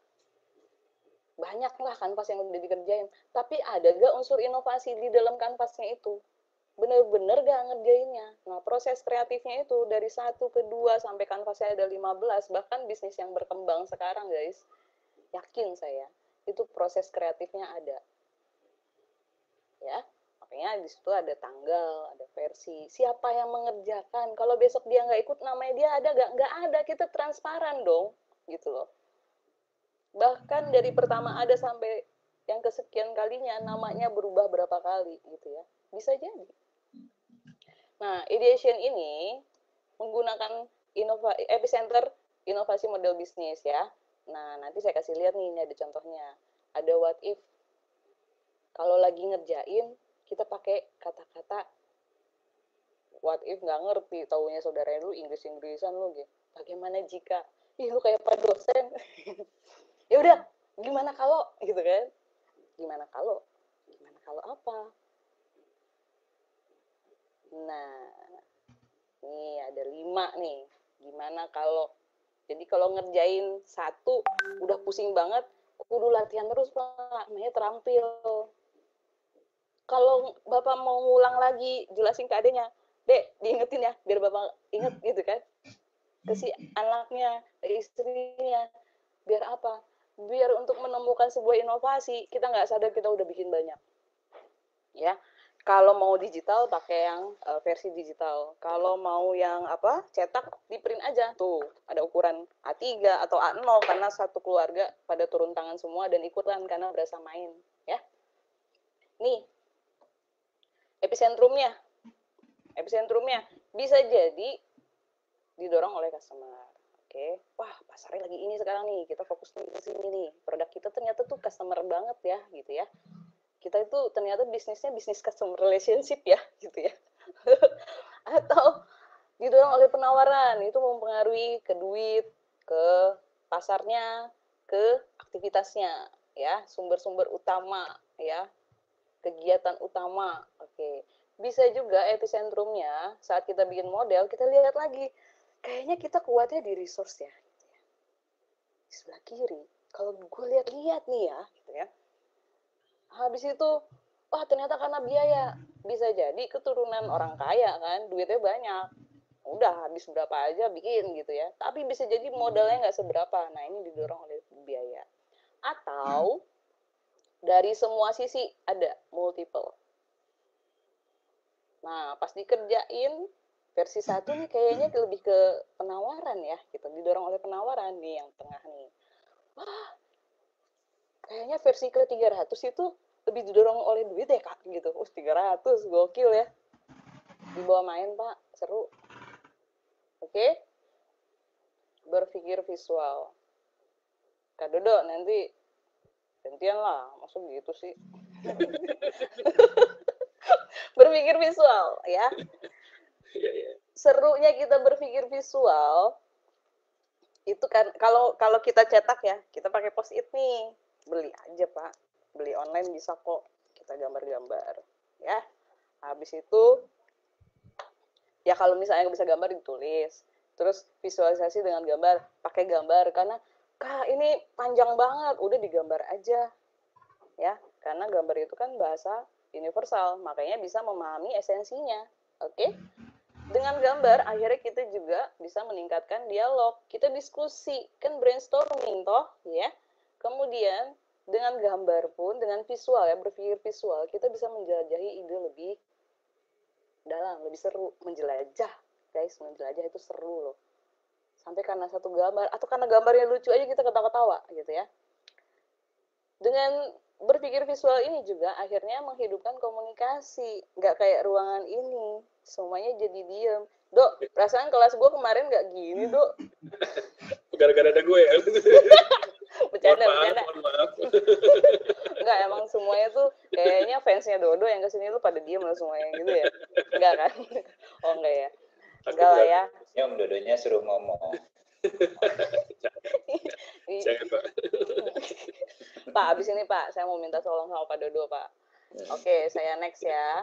Banyaklah kanvas yang udah dikerjain, tapi ada gak unsur inovasi di dalam kanvasnya itu? Bener-bener gak ngerjainnya? Nah, proses kreatifnya itu dari 1 ke 2 sampai kanvasnya ada 15, bahkan bisnis yang berkembang sekarang guys, yakin saya. Itu proses kreatifnya ada. Ya, makanya di situ ada tanggal, ada versi. Siapa yang mengerjakan? Kalau besok dia nggak ikut, namanya dia ada nggak? Nggak ada, kita transparan dong. Gitu loh. Bahkan dari pertama ada sampai yang kesekian kalinya, namanya berubah berapa kali gitu ya. Bisa jadi. Nah, ideation ini menggunakan epicenter inovasi model bisnis ya. Nah, nanti saya kasih lihat nih, ini ada contohnya. Ada what if. Kalau lagi ngerjain, kita pakai kata-kata what if nggak ngerti, taunya saudaranya lu Inggris-Inggrisan lu gitu. Bagaimana jika? Ih, lu kayak Pak dosen. Ya udah, gimana kalau gitu kan? Gimana kalau? Gimana kalau apa? Nah, ini ada 5 nih. Gimana kalau? Jadi kalau ngerjain satu udah pusing banget, kudu latihan terus Pak, namanya terampil. Kalau Bapak mau ngulang lagi, jelasin ke adanya, Dek, diingetin ya, biar Bapak inget gitu kan. Ke si anaknya, istrinya, biar apa? Biar untuk menemukan sebuah inovasi, kita nggak sadar kita udah bikin banyak. Ya, kalau mau digital pakai yang versi digital. Kalau mau yang apa? Cetak, di print aja. Tuh, ada ukuran A3 atau A0 karena satu keluarga pada turun tangan semua dan ikutan karena berasa main, ya. Nih. Epicentrumnya bisa jadi didorong oleh customer. Oke, wah pasarnya lagi ini sekarang nih, kita fokus ke sini nih. Produk kita ternyata tuh customer banget ya, gitu ya. Kita itu ternyata bisnisnya bisnis customer relationship ya, gitu ya. Atau didorong oleh penawaran, itu mempengaruhi ke duit, ke pasarnya, ke aktivitasnya, ya, sumber-sumber utama, ya. Kegiatan utama, oke. Bisa juga epicentrumnya saat kita bikin model, kita lihat lagi. Kayaknya kita kuatnya di resource ya. Di sebelah kiri, kalau gue lihat-lihat nih ya, gitu ya. Habis itu, wah ternyata karena biaya. Bisa jadi keturunan orang kaya kan, duitnya banyak. Udah habis berapa aja bikin gitu ya. Tapi bisa jadi modalnya nggak seberapa. Nah ini didorong oleh biaya. Atau dari semua sisi ada multiple. Nah, pas dikerjain versi 1 nih kayaknya lebih ke penawaran ya, gitu. Didorong oleh penawaran nih yang tengah nih. Wah, kayaknya versi ke 300 itu lebih didorong oleh duit ya, Kak, gitu. 300, gokil ya. Dibawa main, Pak, seru. Oke? Berpikir visual. Kak Dodo, nanti gantian lah, maksudnya gitu sih. Berpikir visual, ya. Serunya kita berpikir visual, itu kan, kalau kita cetak ya, kita pakai post-it nih. Beli aja, Pak. Beli online bisa kok. Kita gambar-gambar, ya. Habis itu, ya kalau misalnya bisa gambar, ditulis. Terus visualisasi dengan gambar, pakai gambar, karena Kak, ini panjang banget, udah digambar aja. Ya, karena gambar itu kan bahasa universal, makanya bisa memahami esensinya. Oke? Dengan gambar akhirnya kita juga bisa meningkatkan dialog. Kita diskusi, kan brainstorming toh, ya. Kemudian dengan gambar pun, dengan visual ya, berpikir visual, kita bisa menjelajahi ide lebih dalam, lebih seru, menjelajah. Guys, menjelajah itu seru loh. Sampai karena satu gambar, atau karena gambarnya lucu aja kita ketawa-ketawa, gitu ya. Dengan berpikir visual ini juga akhirnya menghidupkan komunikasi. Nggak kayak ruangan ini, semuanya jadi diem. Dok, perasaan kelas gue kemarin nggak gini, Dok. Gara-gara ada gue ya. Bercanda. Maaf. Nggak, emang semuanya tuh kayaknya fansnya Dodo yang kesini lu pada diem loh semuanya, gitu ya. Nggak kan? Oh, nggak ya. Enggak lah ya. Om Dodonya suruh ngomong. Jangan, Pak. Pak, abis ini Pak, saya mau minta tolong sama Pak Dodo, Pak. Oke, saya next ya.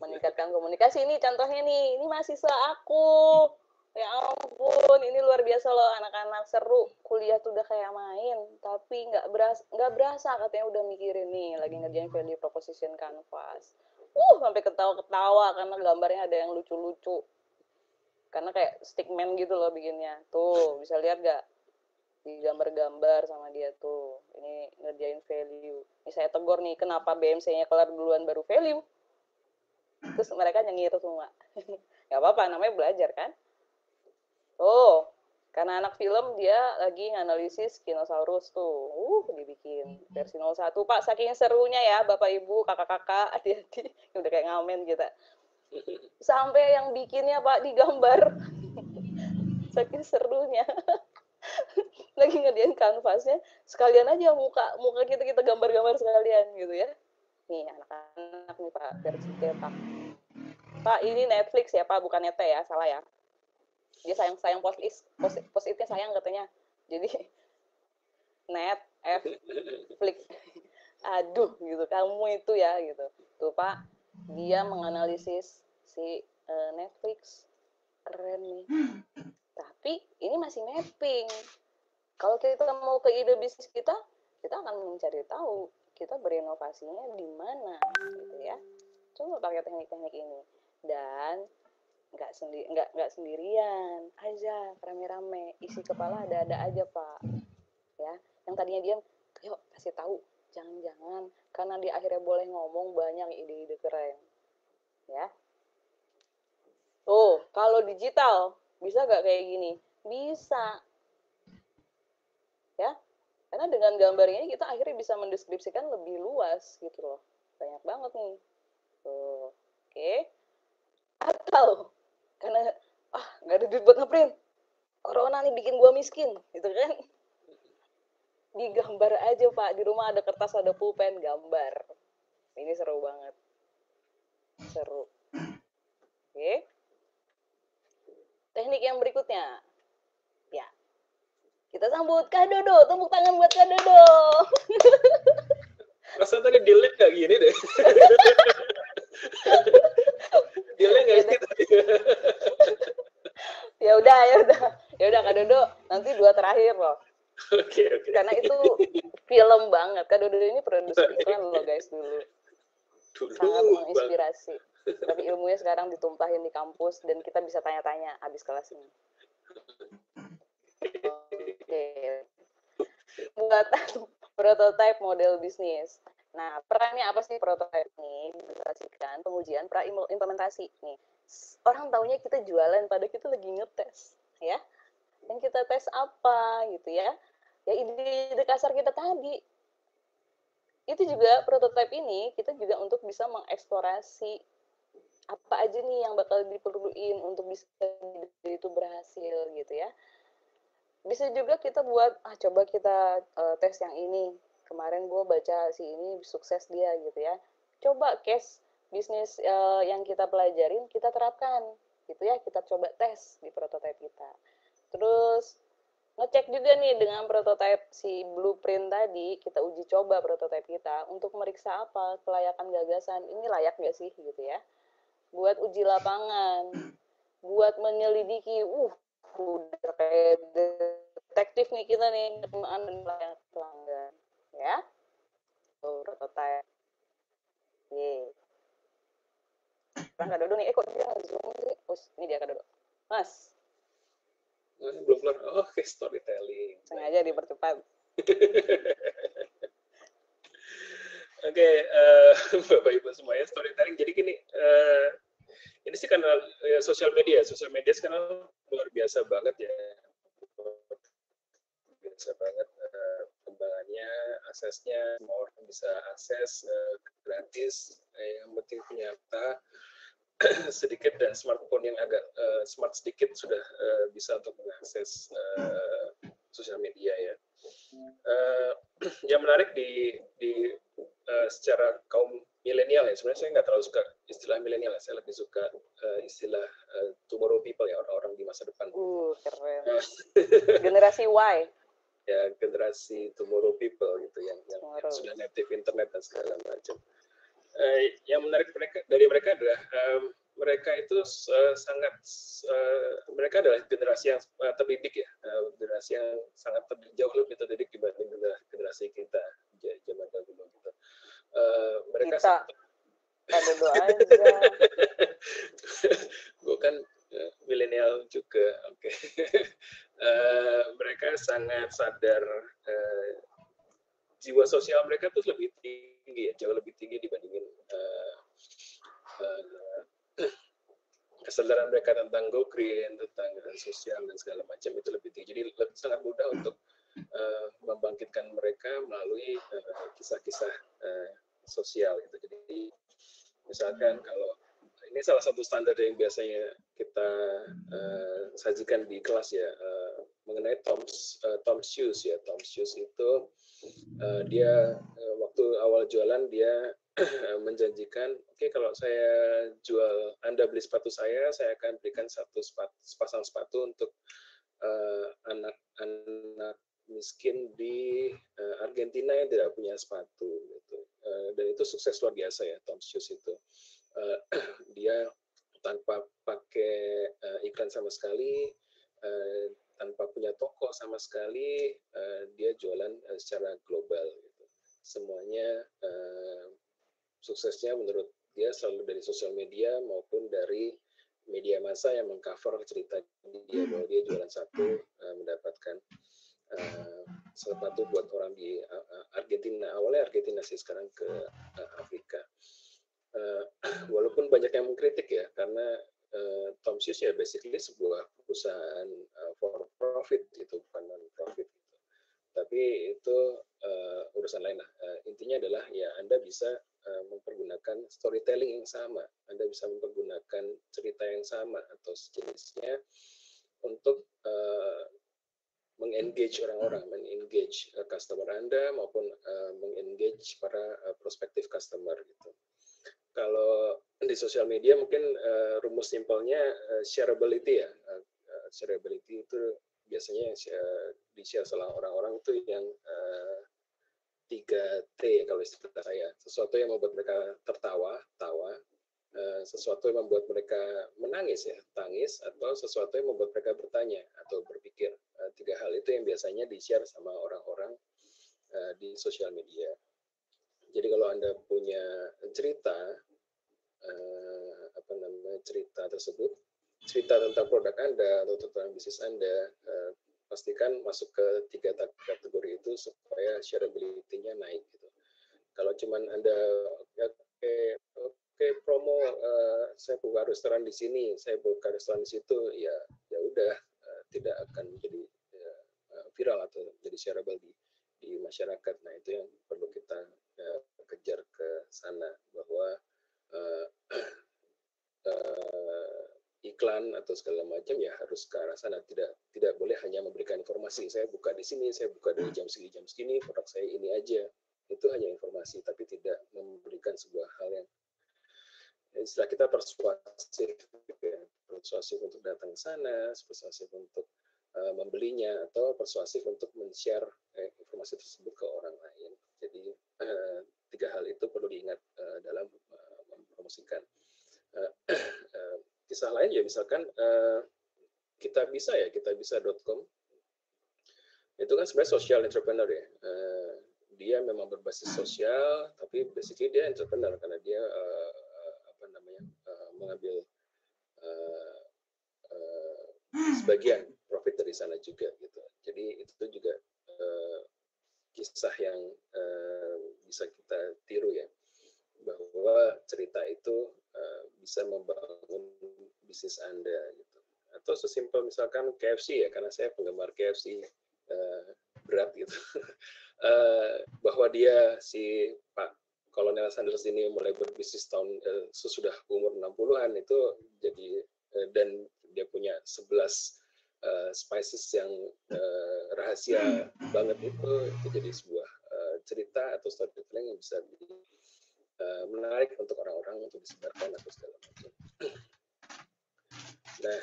Meningkatkan komunikasi. Ini contohnya nih, ini mahasiswa aku. Ya ampun, ini luar biasa loh anak-anak, seru. Kuliah tuh udah kayak main, tapi nggak berasa katanya udah mikirin nih, lagi ngerjain value proposition canvas. Sampai ketawa-ketawa karena gambarnya ada yang lucu-lucu. Karena kayak stickman gitu loh bikinnya. Tuh, bisa lihat gak? Digambar-gambar sama dia tuh. Ini ngerjain value. Ini saya tegur nih, kenapa BMC-nya kelar duluan baru value? Terus mereka nyengir semua. Gak apa-apa, namanya belajar kan? Tuh, karena anak film dia lagi nganalisis dinosaurus tuh. Dibikin versi 01. Pak, saking serunya ya, Bapak, Ibu, kakak-kakak, adik-adik. Udah kayak ngamen gitu. sampai yang bikinnya Pak digambar, saking serunya. Lagi ngediain kanvasnya, sekalian aja muka kita gambar-gambar sekalian gitu ya. Nih anak-anak nih Pak, biar cetak. Pak ini Netflix ya Pak, bukan nete ya, salah ya. Dia sayang-sayang post-itnya sayang katanya. Jadi net Netflix. Aduh gitu, kamu itu ya gitu. Tuh Pak, dia menganalisis si Netflix. Keren nih. Tapi ini masih mapping. Kalau kita mau ke ide bisnis kita, kita akan mencari tahu kita berinovasinya di mana, gitu ya. Coba pakai teknik-teknik ini dan nggak sendirian, aja rame-rame, isi kepala ada-ada aja Pak. Ya, yang tadinya diam, yuk kasih tahu, jangan-jangan karena dia akhirnya boleh ngomong banyak ide-ide keren, ya. Oh, kalau digital bisa nggak kayak gini? Bisa. Ya, karena dengan gambarnya kita akhirnya bisa mendeskripsikan lebih luas gitu loh. Banyak banget nih. Tuh, oke. Atau, karena, nggak ada duit buat ngeprint. Corona nih bikin gua miskin, gitu kan. Digambar aja Pak, di rumah ada kertas, ada pulpen, gambar. Ini seru banget. Seru. Oke. Teknik yang berikutnya, ya kita sambut Kak Dodo, tepuk tangan buat Kak Dodo. Rasanya tadi delay nggak gini deh. Delay nggak gitu. Ya udah Kak Dodo, nanti dua terakhir loh. Okay. Karena itu film banget. Kak Dodo ini produser iklan loh guys dulu. Sangat menginspirasi. Tapi ilmunya sekarang ditumpahin di kampus dan kita bisa tanya-tanya abis kelas ini. Oke. Buatan prototipe model bisnis. Nah, perannya apa sih prototipe ini? Diilustrasikan pengujian pra implementasi nih. Orang taunya kita jualan padahal kita lagi ngetes, ya. Yang kita tes apa gitu ya? Ya ide kasar kita tadi. Itu juga prototipe ini kita juga untuk bisa mengeksplorasi apa aja nih yang bakal diperluin untuk bisa itu berhasil gitu ya. Bisa juga kita buat coba kita tes yang ini. Kemarin gue baca si ini sukses dia gitu ya. Coba case bisnis yang kita pelajarin kita terapkan gitu ya. Kita coba tes di prototipe kita. Terus ngecek juga nih dengan prototipe si blueprint tadi, kita uji coba prototipe kita untuk meriksa apa, kelayakan gagasan, ini layak nggak sih gitu ya. Buat uji lapangan, buat menyelidiki, udah kayak detektif nih kita nih, teman dan layak pelanggan, ya. Tuh, prototipe. Yeay. Kak Dodo nih, kok dia zoom sih? Ini dia Kak Dodo. Mas. Belum keluar. Oke, storytelling. Sengaja dipercepat. Oke, Bapak Ibu semuanya, storytelling. Jadi gini, ini sih karena sosial media. Sosial media sekarang luar biasa banget ya. Biasa banget perkembangannya, aksesnya, semua orang bisa akses gratis. Yang penting punya data sedikit dan smartphone yang agak smart sedikit sudah bisa untuk mengakses sosial media ya. Yang menarik di secara kaum milenial ya, sebenarnya saya nggak terlalu suka istilah milenial, saya lebih suka istilah tomorrow people ya, orang-orang di masa depan. Keren. Generasi Y. Ya, generasi tomorrow people gitu yang sudah native internet dan segala macam. Yang menarik dari mereka adalah mereka itu mereka adalah generasi yang terdidik ya, generasi yang sangat jauh lebih terdidik dibanding generasi kita zaman dahulu gitu. Mereka ada doa aja. Gue kan milenial juga, oke. Mereka sangat sadar jiwa sosial mereka tuh lebih tinggi ya, jauh lebih tinggi dibandingin kesadaran mereka tentang go green, tentang sosial dan segala macam itu lebih tinggi. Jadi sangat mudah untuk membangkitkan mereka melalui kisah-kisah sosial gitu. Jadi misalkan kalau ini salah satu standar yang biasanya kita sajikan di kelas ya, mengenai Tom's Shoes ya. Tom's Shoes itu dia waktu awal jualan dia menjanjikan, oke, kalau saya jual, Anda beli sepatu saya akan berikan sepasang sepatu untuk anak-anak miskin di Argentina yang tidak punya sepatu gitu. Dan itu sukses luar biasa ya, Tom's Shoes itu. Dia tanpa pakai iklan sama sekali, tanpa punya toko sama sekali, dia jualan secara global gitu. Semuanya suksesnya menurut dia selalu dari sosial media maupun dari media massa yang mengcover cerita dia bahwa dia jualan satu mendapatkan sepatu buat orang di Argentina. Awalnya Argentina sih, sekarang ke Afrika. Walaupun banyak yang mengkritik ya, karena Tom's Shoes ya basically sebuah perusahaan for profit, itu bukan non profit. Tapi itu urusan lain lah. Intinya adalah ya Anda bisa mempergunakan storytelling yang sama, Anda bisa mempergunakan cerita yang sama atau sejenisnya untuk mengengage orang-orang, mengengage customer Anda maupun mengengage para prospective customer gitu. Kalau di sosial media mungkin rumus simpelnya shareability ya. Shareability itu biasanya di-share sama orang-orang itu yang 3T kalau istilah saya. Sesuatu yang membuat mereka tertawa, tawa. Sesuatu yang membuat mereka menangis ya, tangis, atau sesuatu yang membuat mereka bertanya atau berpikir. Tiga hal itu yang biasanya di-share sama orang-orang di sosial media. Jadi kalau Anda punya cerita, cerita tersebut, cerita tentang produk Anda atau tentang bisnis Anda, pastikan masuk ke tiga kategori itu supaya shareability-nya naik gitu. Kalau cuman Anda Oke, promo, saya buka restoran di sini, saya buka restoran di situ, ya udah, tidak akan menjadi viral atau jadi shareable di masyarakat. Nah itu yang perlu kita kejar ke sana, bahwa iklan atau segala macam ya harus ke arah sana, tidak boleh hanya memberikan informasi. Saya buka di sini, saya buka dari jam segini, produk saya ini aja. Itu hanya informasi, tapi tidak memberikan sebuah hal yang istilah kita persuasif ya. Persuasif untuk datang ke sana, persuasif untuk membelinya, atau persuasif untuk men-share informasi tersebut ke orang lain. Jadi tiga hal itu perlu diingat dalam mempromosikan. Kisah lain ya, misalkan kita bisa ya, kitabisa.com itu kan sebenarnya social entrepreneur ya. Dia memang berbasis sosial, tapi basically dia entrepreneur karena dia mengambil sebagian profit dari sana juga gitu. Jadi itu juga kisah yang bisa kita tiru ya, bahwa cerita itu bisa membangun bisnis Anda gitu. Atau sesimpel misalkan KFC ya, karena saya penggemar KFC berat gitu. Bahwa dia si Pak Kolonel Sanders ini mulai berbisnis sesudah umur 60-an itu, jadi dan dia punya 11 spices yang rahasia banget itu jadi sebuah cerita atau storytelling yang bisa menarik untuk orang-orang untuk disebarkan atau segala macam. Nah,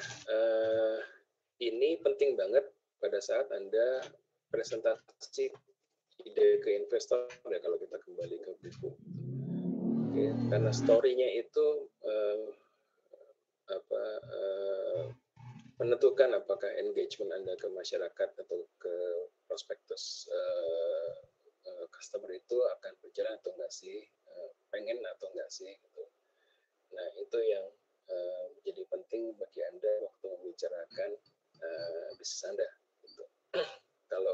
ini penting banget pada saat Anda presentasi ide ke investor ya, kalau kita kembali ke buku. Oke, karena story-nya itu menentukan apakah engagement Anda ke masyarakat atau ke prospektus customer itu akan berjalan atau enggak sih, pengen atau enggak sih gitu. Nah, itu yang jadi penting bagi Anda waktu membicarakan bisnis Anda gitu. Kalau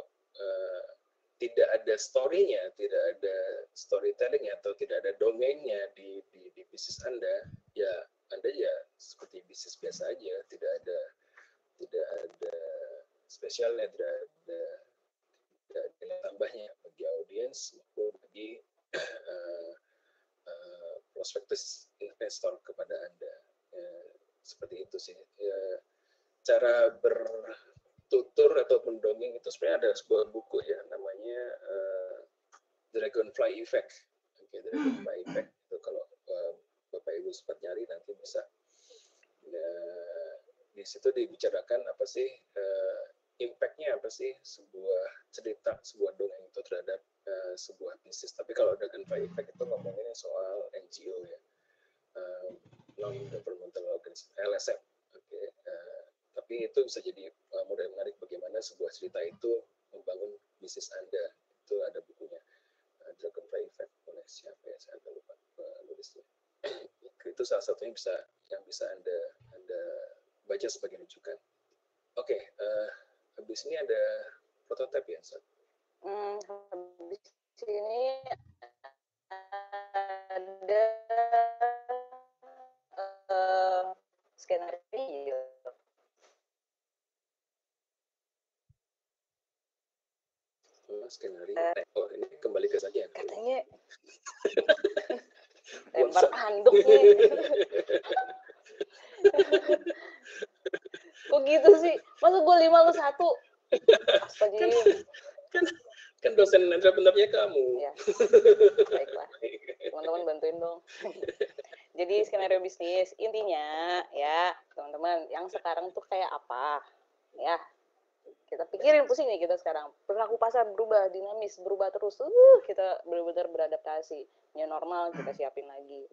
tidak ada story-nya, tidak ada storytelling-nya, atau tidak ada domainnya di bisnis Anda, ya Anda ya seperti bisnis biasa aja, tidak ada spesialnya, tidak ada nilai tambahnya bagi audiens maupun bagi prospektus investor kepada Anda. Seperti itu sih. Ya, cara bertutur atau mendongeng itu sebenarnya ada sebuah buku ya, namanya Dragonfly Effect. Okay, Dragonfly Effect. Itu kalau Bapak Ibu sempat nyari nanti bisa. Nah, di situ dibicarakan apa sih impact-nya, apa sih sebuah cerita, sebuah dongeng itu terhadap sebuah bisnis. Tapi kalau Dragonfly Effect itu ngomongin soal NGO ya, non-governmental organization, LSM. Okay. Tapi itu bisa jadi modal menarik bagaimana sebuah cerita itu membangun bisnis Anda. Itu ada bukunya, Dragonfly Effect oleh siapa ya, saya agak lupa penulisnya. Itu salah satunya bisa yang bisa Anda baca sebagai rujukan. Oke, habis ini ada prototipe ya, Sat? Habis ini ada skenario. Skenario. Oh, ini kembali ke saja. Katanya lempar handuk nih. Kok gitu sih? Masa gue 5 lu 1? Kan dosen Andra benarnya kamu. Ya. Baiklah. Teman-teman bantuin dong. Jadi skenario bisnis intinya ya, teman-teman, yang sekarang tuh kayak apa? Ya. Kita pikirin pusing nih kita sekarang. Perilaku pasar berubah, dinamis, berubah terus. Kita benar-benar beradaptasi. New normal kita siapin lagi.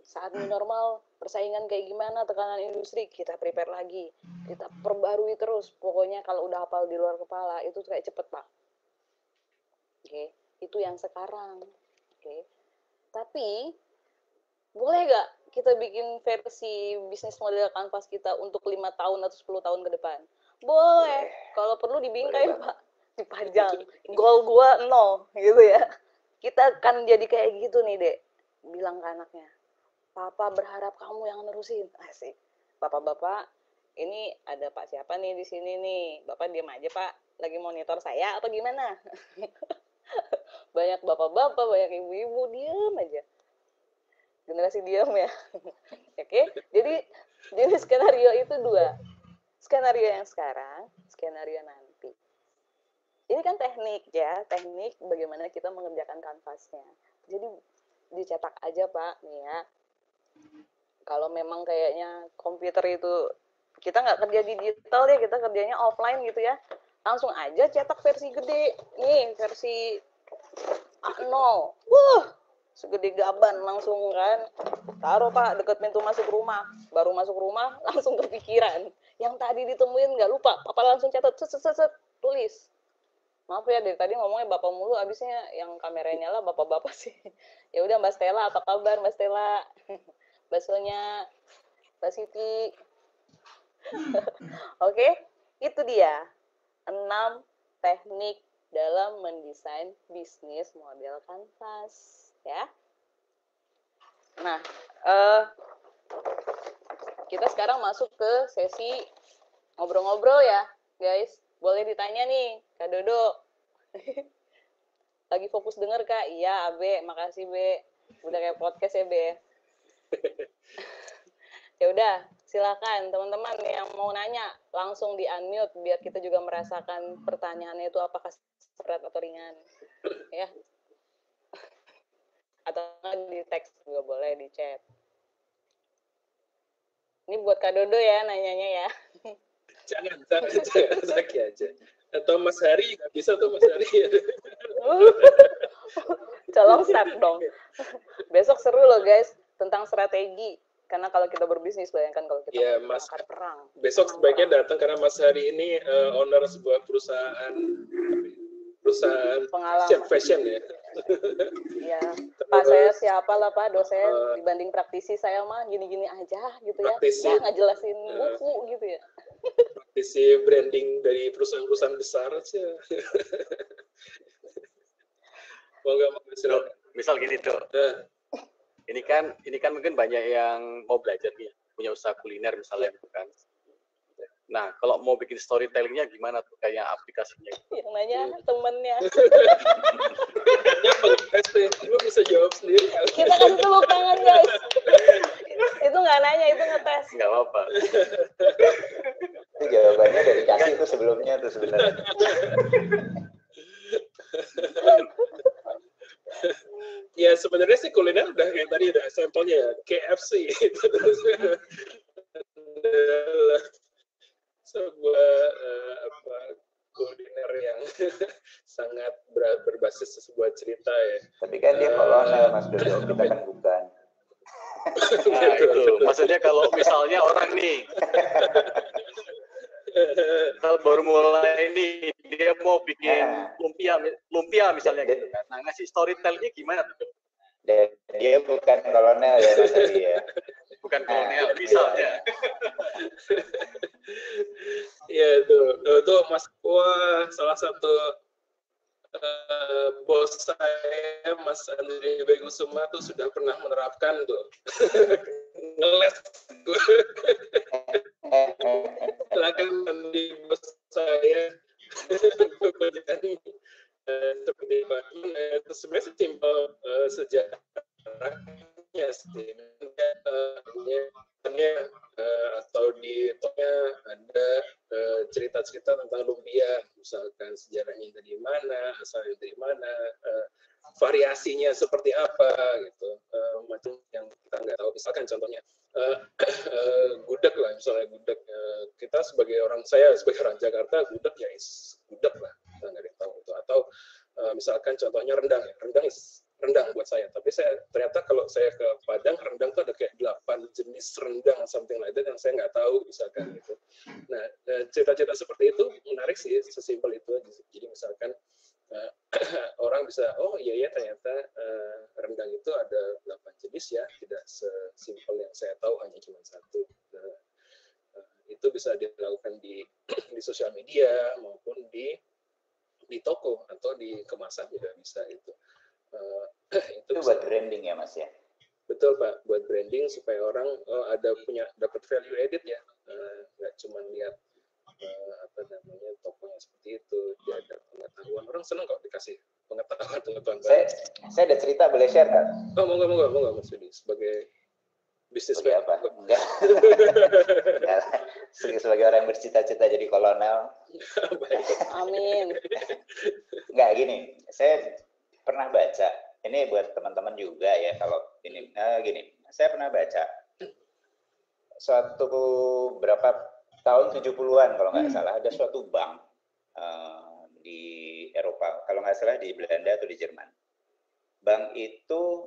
Saat new normal, persaingan kayak gimana, tekanan industri, kita prepare lagi. Kita perbarui terus. Pokoknya kalau udah hafal di luar kepala, itu kayak cepet, Pak. Oke, itu yang sekarang. Oke. Tapi, boleh nggak kita bikin versi bisnis model kanvas kita untuk 5 tahun atau 10 tahun ke depan? Boleh, kalau perlu dibingkai, Pak, dipajang. Goal gua 0 gitu ya. Kita kan jadi kayak gitu nih, Dek, bilang ke anaknya. Papa berharap kamu yang nerusin. Asik. Bapak-bapak, ini ada Pak siapa nih di sini nih? Bapak diam aja, Pak. Lagi monitor saya apa gimana? Banyak bapak-bapak, banyak ibu-ibu diam aja. Generasi diam ya. Oke. Jadi skenario itu 2. Skenario yang sekarang, skenario nanti. Ini kan teknik ya, teknik bagaimana kita mengerjakan kanvasnya. Jadi dicetak aja, Pak, nih ya. Kalau memang kayaknya komputer itu kita nggak kerja di digital ya, kita kerjanya offline gitu ya. Langsung aja cetak versi gede. Nih, versi A0. Segede gaban langsung kan. Taruh, Pak, deket pintu masuk rumah. Baru masuk rumah langsung kepikiran. Yang tadi ditemuin nggak lupa, Papa langsung catat, tulis. Maaf ya, dari tadi ngomongnya Bapak mulu, abisnya yang kameranya lah Bapak-Bapak sih. Ya udah, Mbak Stella, apa kabar Mbak Stella? Mbak Sonya, Mbak Siti. Oke, itu dia. 6 teknik dalam mendesain bisnis model kanvas. Ya. Nah, kita sekarang masuk ke sesi ngobrol-ngobrol ya, guys. Boleh ditanya nih, Kak Dodo. Lagi fokus denger, Kak? Iya, Abe. Makasih, Be. Udah kayak podcast ya, Be. Ya udah, silakan teman-teman yang mau nanya langsung di-unmute biar kita juga merasakan pertanyaannya itu apakah berat atau ringan. Ya. Atau di teks juga boleh, di chat. Ini buat Kak Dodo ya, nanyanya ya. Jangan lagi aja. Atau Mas Hari, nggak bisa tuh Mas Hari. Colong start dong. Besok seru loh guys, tentang strategi. Karena kalau kita berbisnis, bayangkan kalau kita melakukan perang. Besok sebaiknya datang karena Mas Hari ini owner sebuah perusahaan fashion ya. Ya, Pak, saya siapa lah Pak, dosen dibanding praktisi saya mah gini-gini aja gitu ya. Ya ngejelasin buku gitu ya. Praktisi branding dari perusahaan-perusahaan besar aja. Mau nggak mau misal gini tuh. Ini kan mungkin banyak yang mau belajar nih, punya usaha kuliner misalnya gitu kan. Nah, kalau mau bikin storytellingnya gimana tuh kayak aplikasinya? Yang nanya temennya. Nanya pengetes deh, lu bisa jawab sendiri. Kita kasih tepuk tangan guys. Itu nggak nanya, itu ngetes. Nggak apa-apa. apa? Itu jawabannya dari kasih itu sebelumnya tuh sebenarnya. Ya sebenarnya sih kuliner udah kayak tadi udah sampelnya ya, KFC itu terus adalah sebuah apa, kuliner yang sangat berbasis sebuah cerita ya. Tapi kan dia kolonel Mas Dodo, kita kan bukan. Nah itu, maksudnya kalau misalnya orang nih kalau baru mulai ini dia mau bikin lumpia misalnya gitu. Nah ngasih storytellingnya gimana tuh? Dia bukan kolonel ya Mas Adi ya. Bukan kolonel misalnya. Iya itu Mas Wah, salah satu bos saya Mas Andri Begusuma tuh sudah pernah menerapkan tuh. Ngeles gue. Silakan Andri bos saya. Pekerjaan seperti itu sebenarnya sesimpel sejarahnya sih, atau di tokonya ada cerita-cerita tentang lumpia, misalkan sejarahnya dari mana, asalnya dari mana, variasinya seperti apa gitu, macam yang kita nggak tahu. Misalkan contohnya gudeg lah, misalnya gudeg kita sebagai orang, saya sebagai orang Jakarta, gudeg ya gudeg lah, kita nggak tahu itu. Atau misalkan contohnya rendang ya, rendang is rendang buat saya, tapi saya ternyata kalau saya ke Padang, rendang tuh ada kayak 8 jenis rendang something like that yang saya nggak tahu misalkan gitu. Nah cerita-cerita seperti itu menarik sih, sesimpel itu aja. Jadi misalkan orang bisa, oh iya ya ternyata rendang itu ada 8 jenis ya, tidak sesimpel yang saya tahu hanya cuma satu. Nah, itu bisa dilakukan di sosial media maupun di toko atau di kemasan juga bisa itu. Itu buat branding ya Mas ya. Betul Pak, buat branding supaya orang ada punya dapat value added ya, nggak cuma lihat apa namanya tokonya seperti itu, dia ada pengetahuan. Orang senang kalau dikasih pengetahuan. Saya ada cerita, boleh share kan? Oh monggo Mas Yudi sebagai bisnis apa? Enggak. Sebagai orang yang bercita-cita jadi kolonel. Amin. Enggak gini, saya pernah baca, ini buat teman-teman juga ya, kalau ini gini, saya pernah baca suatu berapa tahun 70-an kalau nggak salah, ada suatu bank di Eropa, kalau nggak salah di Belanda atau di Jerman. Bank itu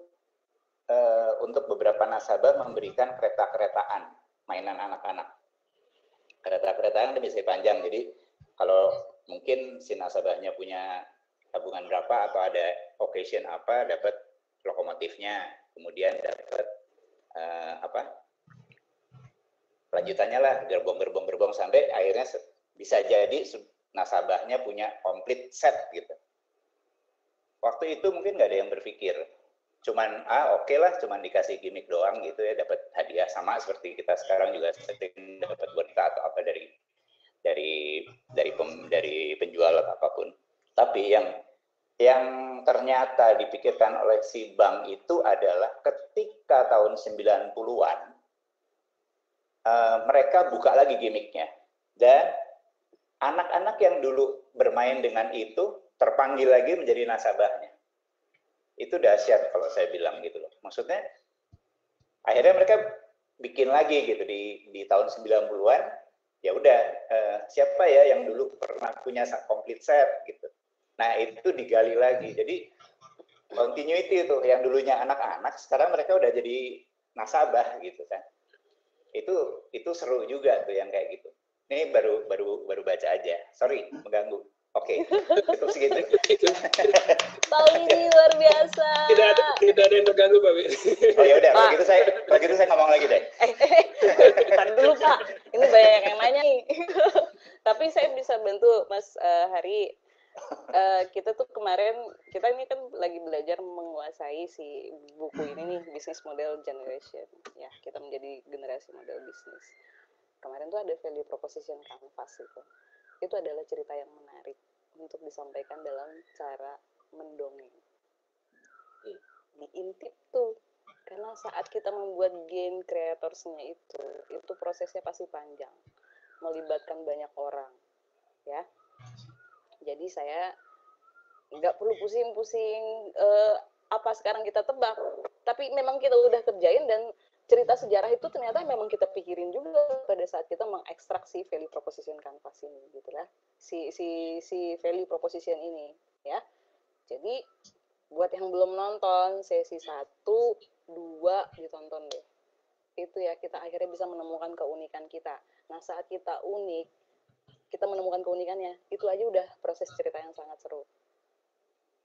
untuk beberapa nasabah memberikan kereta-keretaan, mainan anak-anak. Kereta-keretaan demi saya panjang, jadi kalau mungkin si nasabahnya punya tabungan berapa atau ada occasion apa, dapat lokomotifnya, kemudian dapat lanjutannya lah, gerbong sampai akhirnya bisa jadi nasabahnya punya komplit set gitu. Waktu itu mungkin nggak ada yang berpikir, cuman oke lah, cuman dikasih gimmick doang gitu ya, dapat hadiah sama seperti kita sekarang juga sering dapat boneka atau apa dari penjual atau apapun. Tapi yang ternyata dipikirkan oleh si bank itu adalah ketika tahun 90-an mereka buka lagi gimmicknya, dan anak-anak yang dulu bermain dengan itu terpanggil lagi menjadi nasabahnya. Itu dahsyat kalau saya bilang gitu loh. Maksudnya akhirnya mereka bikin lagi gitu di tahun 90-an, ya udah siapa ya yang dulu pernah punya complete set gitu. Nah itu digali lagi. Jadi continuity itu, yang dulunya anak-anak sekarang mereka udah jadi nasabah gitu kan. Itu seru juga tuh yang kayak gitu. Ini baru baca aja. Sorry mengganggu. Oke, cukup segitu. Pak Widi luar biasa. Tidak ada yang terganggu, Pak Widi. Oh ya udah, kalau gitu saya ngomong lagi deh. Ntar dulu Pak, ini banyak yang nanya nih. Tapi saya bisa bantu Mas Hari. Kita tuh kemarin, kita ini kan lagi belajar menguasai si buku ini nih, Business Model Generation. Ya, kita menjadi generasi model bisnis. Kemarin tuh ada value proposition canvas itu. Itu adalah cerita yang menarik untuk disampaikan dalam cara mendongeng. Diintip tuh, karena saat kita membuat game creatorsnya itu prosesnya pasti panjang, melibatkan banyak orang, ya. Jadi saya nggak perlu pusing-pusing apa sekarang kita tebak, tapi memang kita udah kerjain dan cerita sejarah itu ternyata memang kita pikirin juga pada saat kita mengekstraksi value proposition canvas ini, gitulah. Si value proposition ini, ya. Jadi buat yang belum nonton sesi 1, 2 ditonton deh. Itu ya, kita akhirnya bisa menemukan keunikan kita. Nah, saat kita unik, kita menemukan keunikannya. Itu aja udah proses cerita yang sangat seru.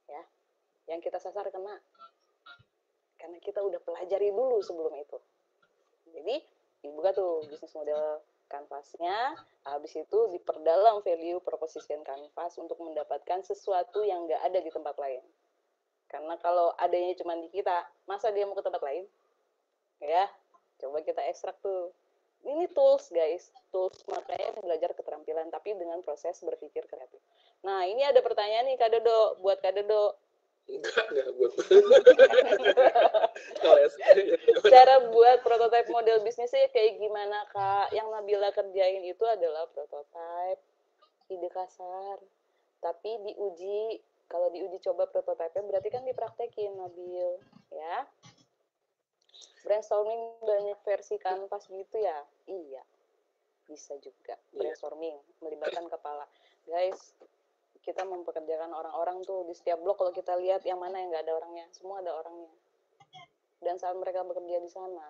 Ya. Yang kita sasar kena. Karena kita udah pelajari dulu sebelum itu. Jadi dibuka tuh bisnis model kanvasnya, habis itu diperdalam value proposition kanvas untuk mendapatkan sesuatu yang nggak ada di tempat lain. Karena kalau adanya cuma di kita, masa dia mau ke tempat lain? Ya, coba kita ekstrak tuh. Ini tools guys, tools makanya belajar keterampilan, tapi dengan proses berpikir kreatif. Nah, ini ada pertanyaan nih Kak Dodo, buat Kak Dodo. Enggak buat. Cara buat prototipe model bisnisnya kayak gimana, Kak? Yang Nabila kerjain itu adalah prototipe ide kasar, tapi diuji. Kalau diuji coba prototipenya berarti kan dipraktekin, Nabil, ya. Brainstorming banyak versi kanvas gitu ya? Iya, bisa juga. Brainstorming, melibatkan kepala. Guys, kita mempekerjakan orang-orang tuh di setiap blok, kalau kita lihat yang mana yang nggak ada orangnya, semua ada orangnya. Dan saat mereka bekerja di sana,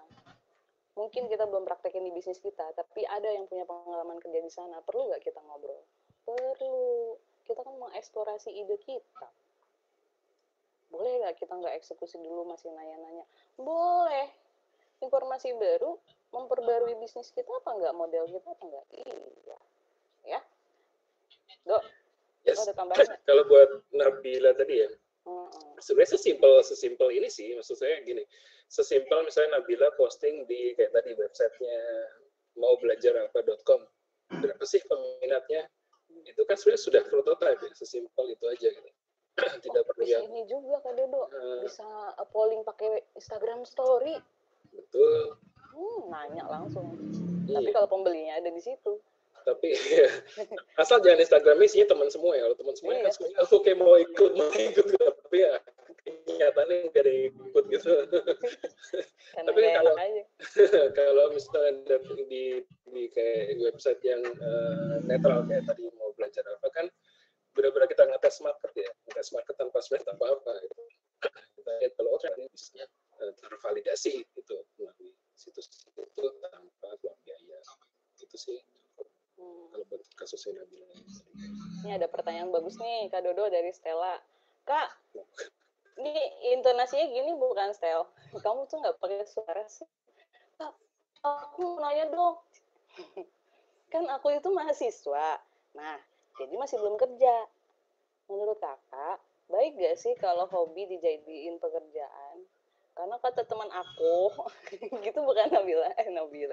mungkin kita belum praktekin di bisnis kita, tapi ada yang punya pengalaman kerja di sana, perlu nggak kita ngobrol? Perlu. Kita kan mengeksplorasi ide kita. Boleh nggak kita nggak eksekusi dulu masih nanya-nanya? Boleh. Informasi baru memperbarui bisnis kita apa nggak? Model kita apa nggak? Iya. Ya. Dok, yes. Ada tambahan? Kalau buat Nabila tadi ya, sebenarnya sesimpel ini sih. Maksud saya gini, sesimpel misalnya Nabila posting di kayak tadi websitenya maubelajarapa.com. Berapa sih peminatnya? Itu kan sebenarnya sudah prototipe ya, sesimpel itu aja gitu. Tidak perlu yang ini juga Kak Dodo, bisa polling pakai Instagram story. Betul. Nanya langsung. Iya. Tapi kalau pembelinya ada di situ. Tapi ya, asal jangan Instagram isinya teman semua ya. Kalau teman semua iya, kan semuanya oke mau ikut tapi ya kenyataannya nggak ada yang ikut gitu. Tapi kalau misalnya di kayak website yang netral kayak tadi mau belajar apa kan benar-benar kita ngetes market ya, ngetes market tanpa sebenarnya tanpa apa gitu. Kita lihat kalau orang ini bisa tervalidasi gitu melalui situs itu tanpa biaya itu sih. Kalau buat kasusnya Nabila. Ini ada pertanyaan bagus nih Kak Dodo dari Stella. Kak, ini intonasinya gini bukan Stel. Kamu tuh nggak pakai suara sih. Kak, aku nanya dong. Kan aku itu mahasiswa. Nah, jadi masih belum kerja. Menurut kakak, baik gak sih kalau hobi dijadiin pekerjaan? Karena kata teman aku, gitu bukan Nabila,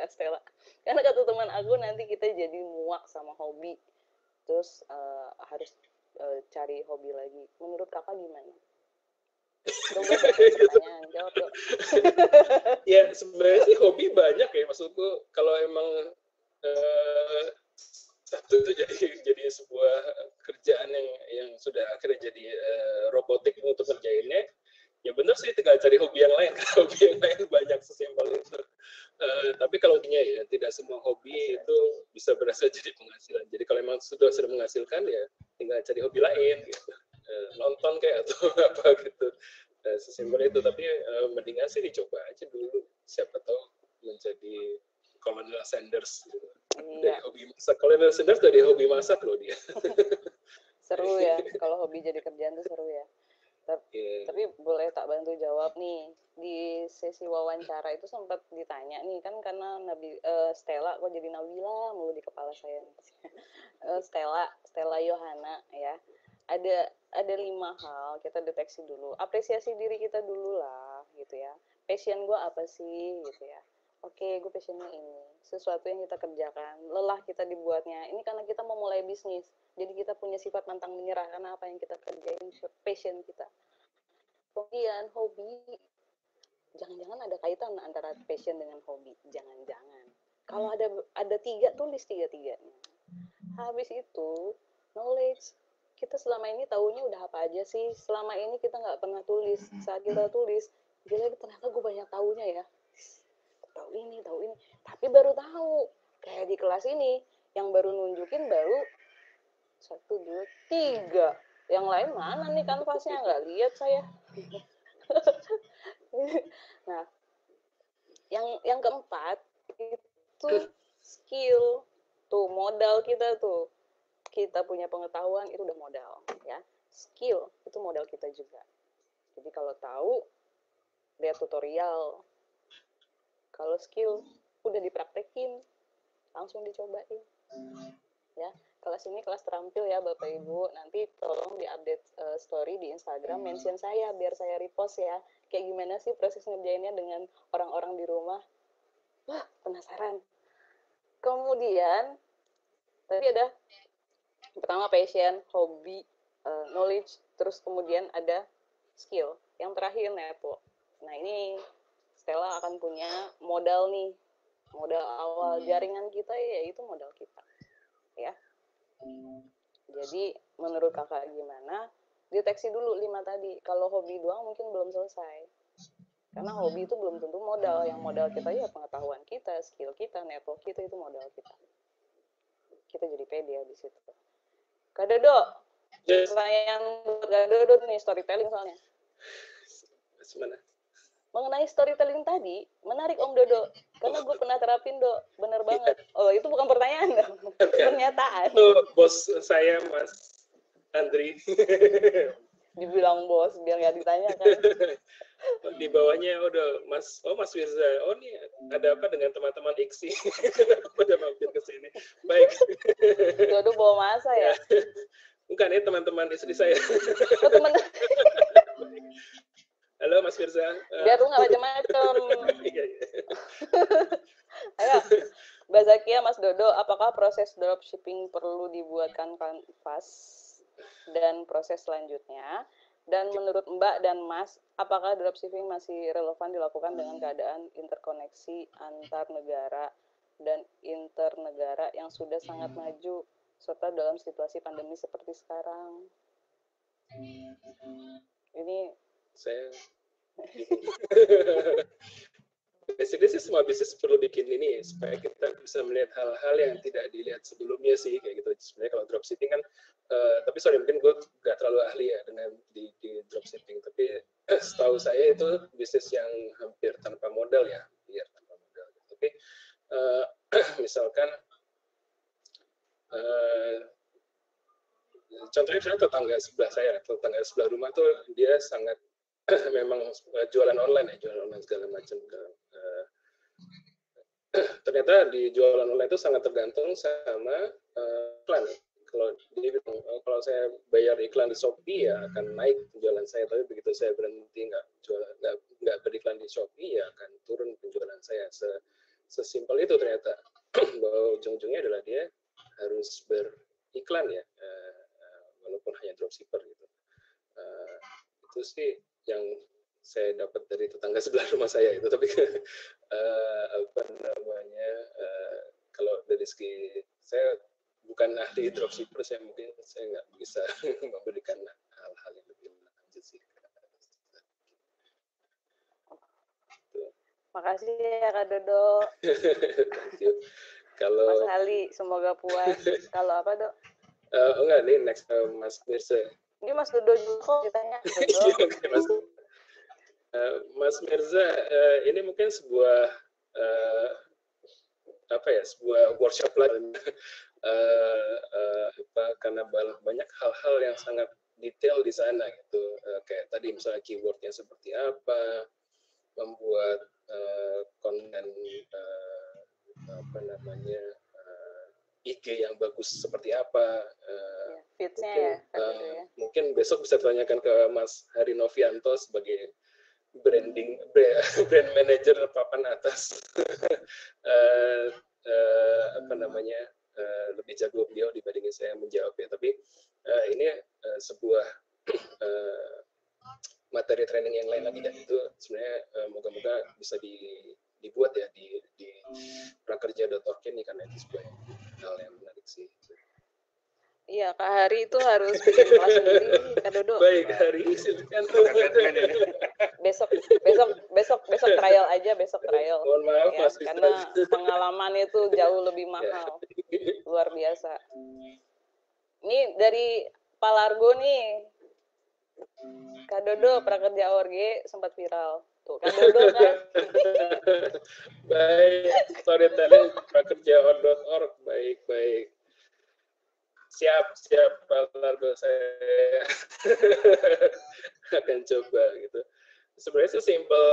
Stella. Karena kata teman aku nanti kita jadi muak sama hobi, terus harus cari hobi lagi. Menurut kakak gimana? Jawab dong. Ya sebenarnya sih hobi banyak ya, maksudku kalau emang satu itu jadi sebuah kerjaan yang sudah akhirnya jadi robotik untuk kerjainnya. Ya benar sih, tinggal cari hobi yang lain. Hobi yang lain banyak, sesimpel itu. Tapi kalau punya ya, tidak semua hobi itu bisa berhasil jadi penghasilan. Jadi kalau memang sudah menghasilkan ya, tinggal cari hobi lain. Gitu. Nonton kayak atau apa gitu. Sesimpel itu. Tapi mendingan sih dicoba aja dulu. Siapa tahu menjadi Colonel Sanders. Gitu. Iya. Dari hobi masak. Colonel Sanders dari hobi masak loh dia. Seru ya, kalau hobi jadi kerjaan tuh seru ya. Tapi boleh tak bantu jawab nih, di sesi wawancara itu sempat ditanya nih kan karena Stella kok jadi Nabila mulu di kepala saya. Stella Yohana ya. Ada 5 hal kita deteksi dulu. Apresiasi diri kita dulu lah gitu ya. Passion gue apa sih gitu ya. Oke, gue passionnya ini. Sesuatu yang kita kerjakan, lelah kita dibuatnya. Ini karena kita mau mulai bisnis. Jadi kita punya sifat pantang menyerah karena apa yang kita kerjain passion kita. Kemudian hobi. jangan-jangan ada kaitan antara passion dengan hobi, jangan-jangan. Kalau ada tiga, tulis tiga-tiganya. Habis itu knowledge, kita selama ini tahunya udah apa aja sih, selama ini kita nggak pernah tulis. Saat kita tulis, jadi ternyata gue banyak tahunya ya, tahu ini, tapi baru tahu kayak di kelas ini yang baru nunjukin baru 1, 2, 3, yang lain mana nih kanvasnya, nggak lihat saya. Nah, yang keempat itu skill, tuh modal kita tuh. Kita punya pengetahuan itu udah modal ya. Skill itu modal kita juga. Jadi kalau tahu, lihat tutorial. Kalau skill udah dipraktekin, langsung dicobain. Ya, kelas ini kelas terampil ya Bapak Ibu. Nanti tolong diupdate story di Instagram, mention saya biar saya repost ya. Kayak gimana sih proses ngerjainnya dengan orang-orang di rumah? Wah, penasaran. Kemudian tadi ada pertama passion, hobi, knowledge, terus kemudian ada skill. Yang terakhir network. Nah ini Stella akan punya modal nih, modal awal jaringan kita yaitu modal kita, ya. Jadi menurut kakak gimana? Deteksi dulu 5 tadi. Kalau hobi doang mungkin belum selesai. Karena hobi itu belum tentu modal. Yang modal kita ya pengetahuan kita, skill kita, network kita, itu modal kita. Kita jadi pede ya di situ. Kak Dodo, pertanyaan buat Kak Dodo nih, storytelling soalnya. Gimana? Mengenai storytelling tadi, menarik Om Dodo. Karena gue pernah terapin, Dok. Bener banget. Oh, itu bukan pertanyaan, Dok. Pernyataan. Itu bos saya, Mas Andri. Dibilang bos, biar nggak ditanyakan. Di bawahnya udah Mas Mirza. Oh, nih ada apa dengan teman-teman Iksi? Aku udah mampir ke sini. Baik. Dodo bawa masa ya? Bukan, ini teman-teman istri saya. Oh, teman. Halo Mas Mirza. Biar lu nggak macam-macam. Ayo, Mbak Zakia, Mas Dodo, apakah proses dropshipping perlu dibuatkan kanvas dan proses selanjutnya? Dan menurut Mbak dan Mas, apakah dropshipping masih relevan dilakukan dengan keadaan interkoneksi antar negara dan internegara yang sudah sangat maju, serta dalam situasi pandemi seperti sekarang? Ini saya basically sih semua bisnis perlu bikin ini supaya kita bisa melihat hal-hal yang tidak dilihat sebelumnya sih, kayak gitu sebenarnya kalau dropshipping kan. Tapi sorry, mungkin gue nggak terlalu ahli ya dengan di dropshipping, tapi setahu saya itu bisnis yang hampir tanpa modal ya, tapi misalkan contohnya misalnya tetangga sebelah saya, tetangga sebelah rumah tuh dia sangat memang jualan online ya, segala macam. Ternyata di jualan online itu sangat tergantung sama iklan. Kalau dia bilang, kalau saya bayar iklan di Shopee ya akan naik penjualan saya, tapi begitu saya berhenti nggak beriklan di Shopee ya akan turun penjualan saya. Sesimpel itu ternyata, bahwa ujung-ujungnya adalah dia harus beriklan ya, walaupun hanya dropshipper gitu. Itu sih yang saya dapat dari tetangga sebelah rumah saya itu. Tapi apa namanya, kalau dari segi saya bukan ahli dropshipper, saya mungkin saya nggak bisa memberikan hal-hal yang lebih lanjut sih. Makasih ya Kak Dodo. Kalau Mas Ali semoga puas. Kalau apa Dok? Enggak, ini next Mas Mirza. Ini Mas Dodo juga ditanya. Mas Mirza, ini mungkin sebuah sebuah workshop lah. Karena banyak hal-hal yang sangat detail di sana gitu. Kayak tadi misalnya keywordnya seperti apa, membuat konten IG yang bagus seperti apa, mungkin besok bisa ditanyakan ke Mas Hari Novianto sebagai brand manager papan atas. Lebih jago beliau dibandingin saya menjawab ya, tapi ini sebuah materi training yang lain lagi, dan itu sebenarnya moga-moga bisa dibuat ya di prakerja.org ini, karena itu sebuah hal yang menarik sih. Iya, Kak Hari itu harus bikin kelas sendiri, Kak Dodo. Baik, Kak Hari, silakan. Besok trial aja, besok trial. Mohon maaf, ya, Mas, karena pengalaman itu jauh lebih mahal. Luar biasa. Ini dari Pak Largo nih. Kak Dodo, prakerja ORG sempat viral. Tuh, Kak Dodo kan. Baik, storytelling prakerja.org. Baik. Siap Pak Largo, saya akan coba gitu. Sebenarnya sesimpel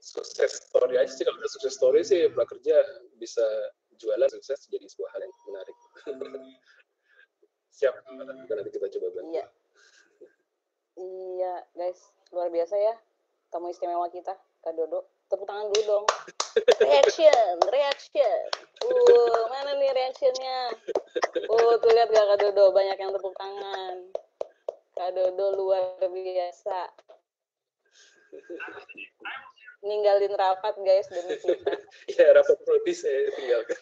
sukses story aja sih. Kalau udah sukses story sih, prakerja bisa jualan sukses jadi sebuah hal yang menarik. Siap, nanti kita coba bantu. Iya guys, luar biasa ya tamu istimewa kita, Kak Dodo. Tepuk tangan dulu dong. Reaction. Mana nih reactionnya? Tuh lihat gak Kak Dodo, banyak yang tepuk tangan. Kak Dodo luar biasa. Ninggalin rapat guys demi kita. Ya, rapat prodi saya tinggalkan.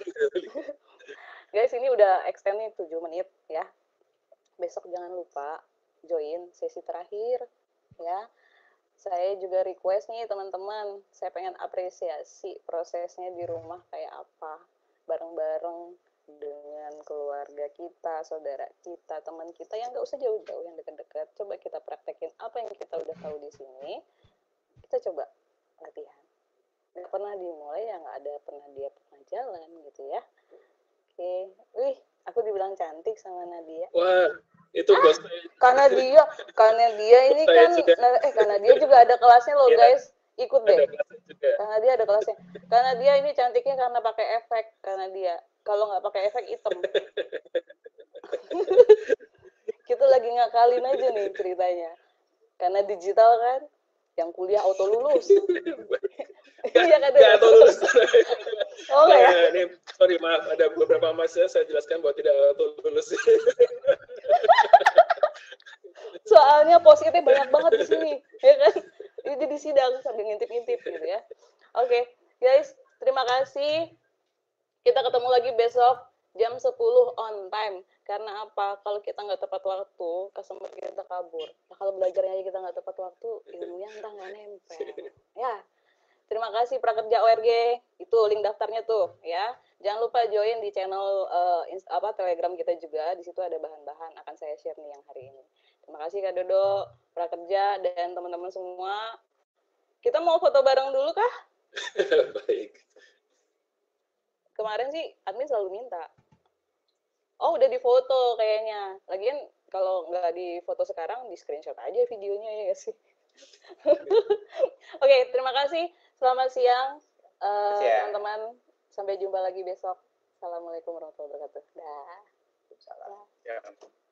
Guys, ini udah extend nih 7 menit ya. Besok jangan lupa join sesi terakhir ya. Saya juga request nih teman-teman, saya pengen apresiasi prosesnya di rumah kayak apa, bareng-bareng dengan keluarga kita, saudara kita, teman kita yang gak usah jauh-jauh, yang dekat-dekat. Coba kita praktekin apa yang kita udah tahu di sini, kita coba latihan. Gak pernah dimulai ya gak ada pernah dia pernah jalan gitu ya. Oke, wih aku dibilang cantik sama Nadia. Wah. Itu bos saya. Karena dia ini kan karena dia juga ada kelasnya loh guys, ikut deh. Karena dia ada kelasnya. Karena dia ini cantiknya karena pakai efek, karena dia kalau nggak pakai efek hitam. Kita lagi ngakalin aja nih ceritanya. Karena digital kan, yang kuliah auto lulus. Iya kan? Tidak auto lulus. Oh ya. Ini sorry maaf, ada beberapa mahasiswa saya jelaskan bahwa tidak auto lulus. Soalnya positifnya banyak banget di sini, ya kan? Jadi di sidang sambil ngintip-ngintip gitu ya. Oke, guys, terima kasih. Kita ketemu lagi besok jam 10 on time. Karena apa? Kalau kita nggak tepat waktu, customer kita kabur. Nah, kalau belajarnya kita nggak tepat waktu, ilmunya entah nggak nempel. Ya, terima kasih prakerja ORG. Itu link daftarnya tuh, ya. Jangan lupa join di channel Telegram kita juga. Di situ ada bahan-bahan akan saya share nih yang hari ini. Terima kasih Kak Dodo, prakerja dan teman-teman semua. Kita mau foto bareng dulu kah? Baik. Kemarin sih admin selalu minta. Oh, udah difoto kayaknya. Lagian kalau nggak difoto sekarang, di screenshot aja videonya ya gak sih. Oke, terima kasih. Selamat siang teman-teman. Sampai jumpa lagi besok. Assalamualaikum warahmatullahi wabarakatuh. Dah. Salam. Ya.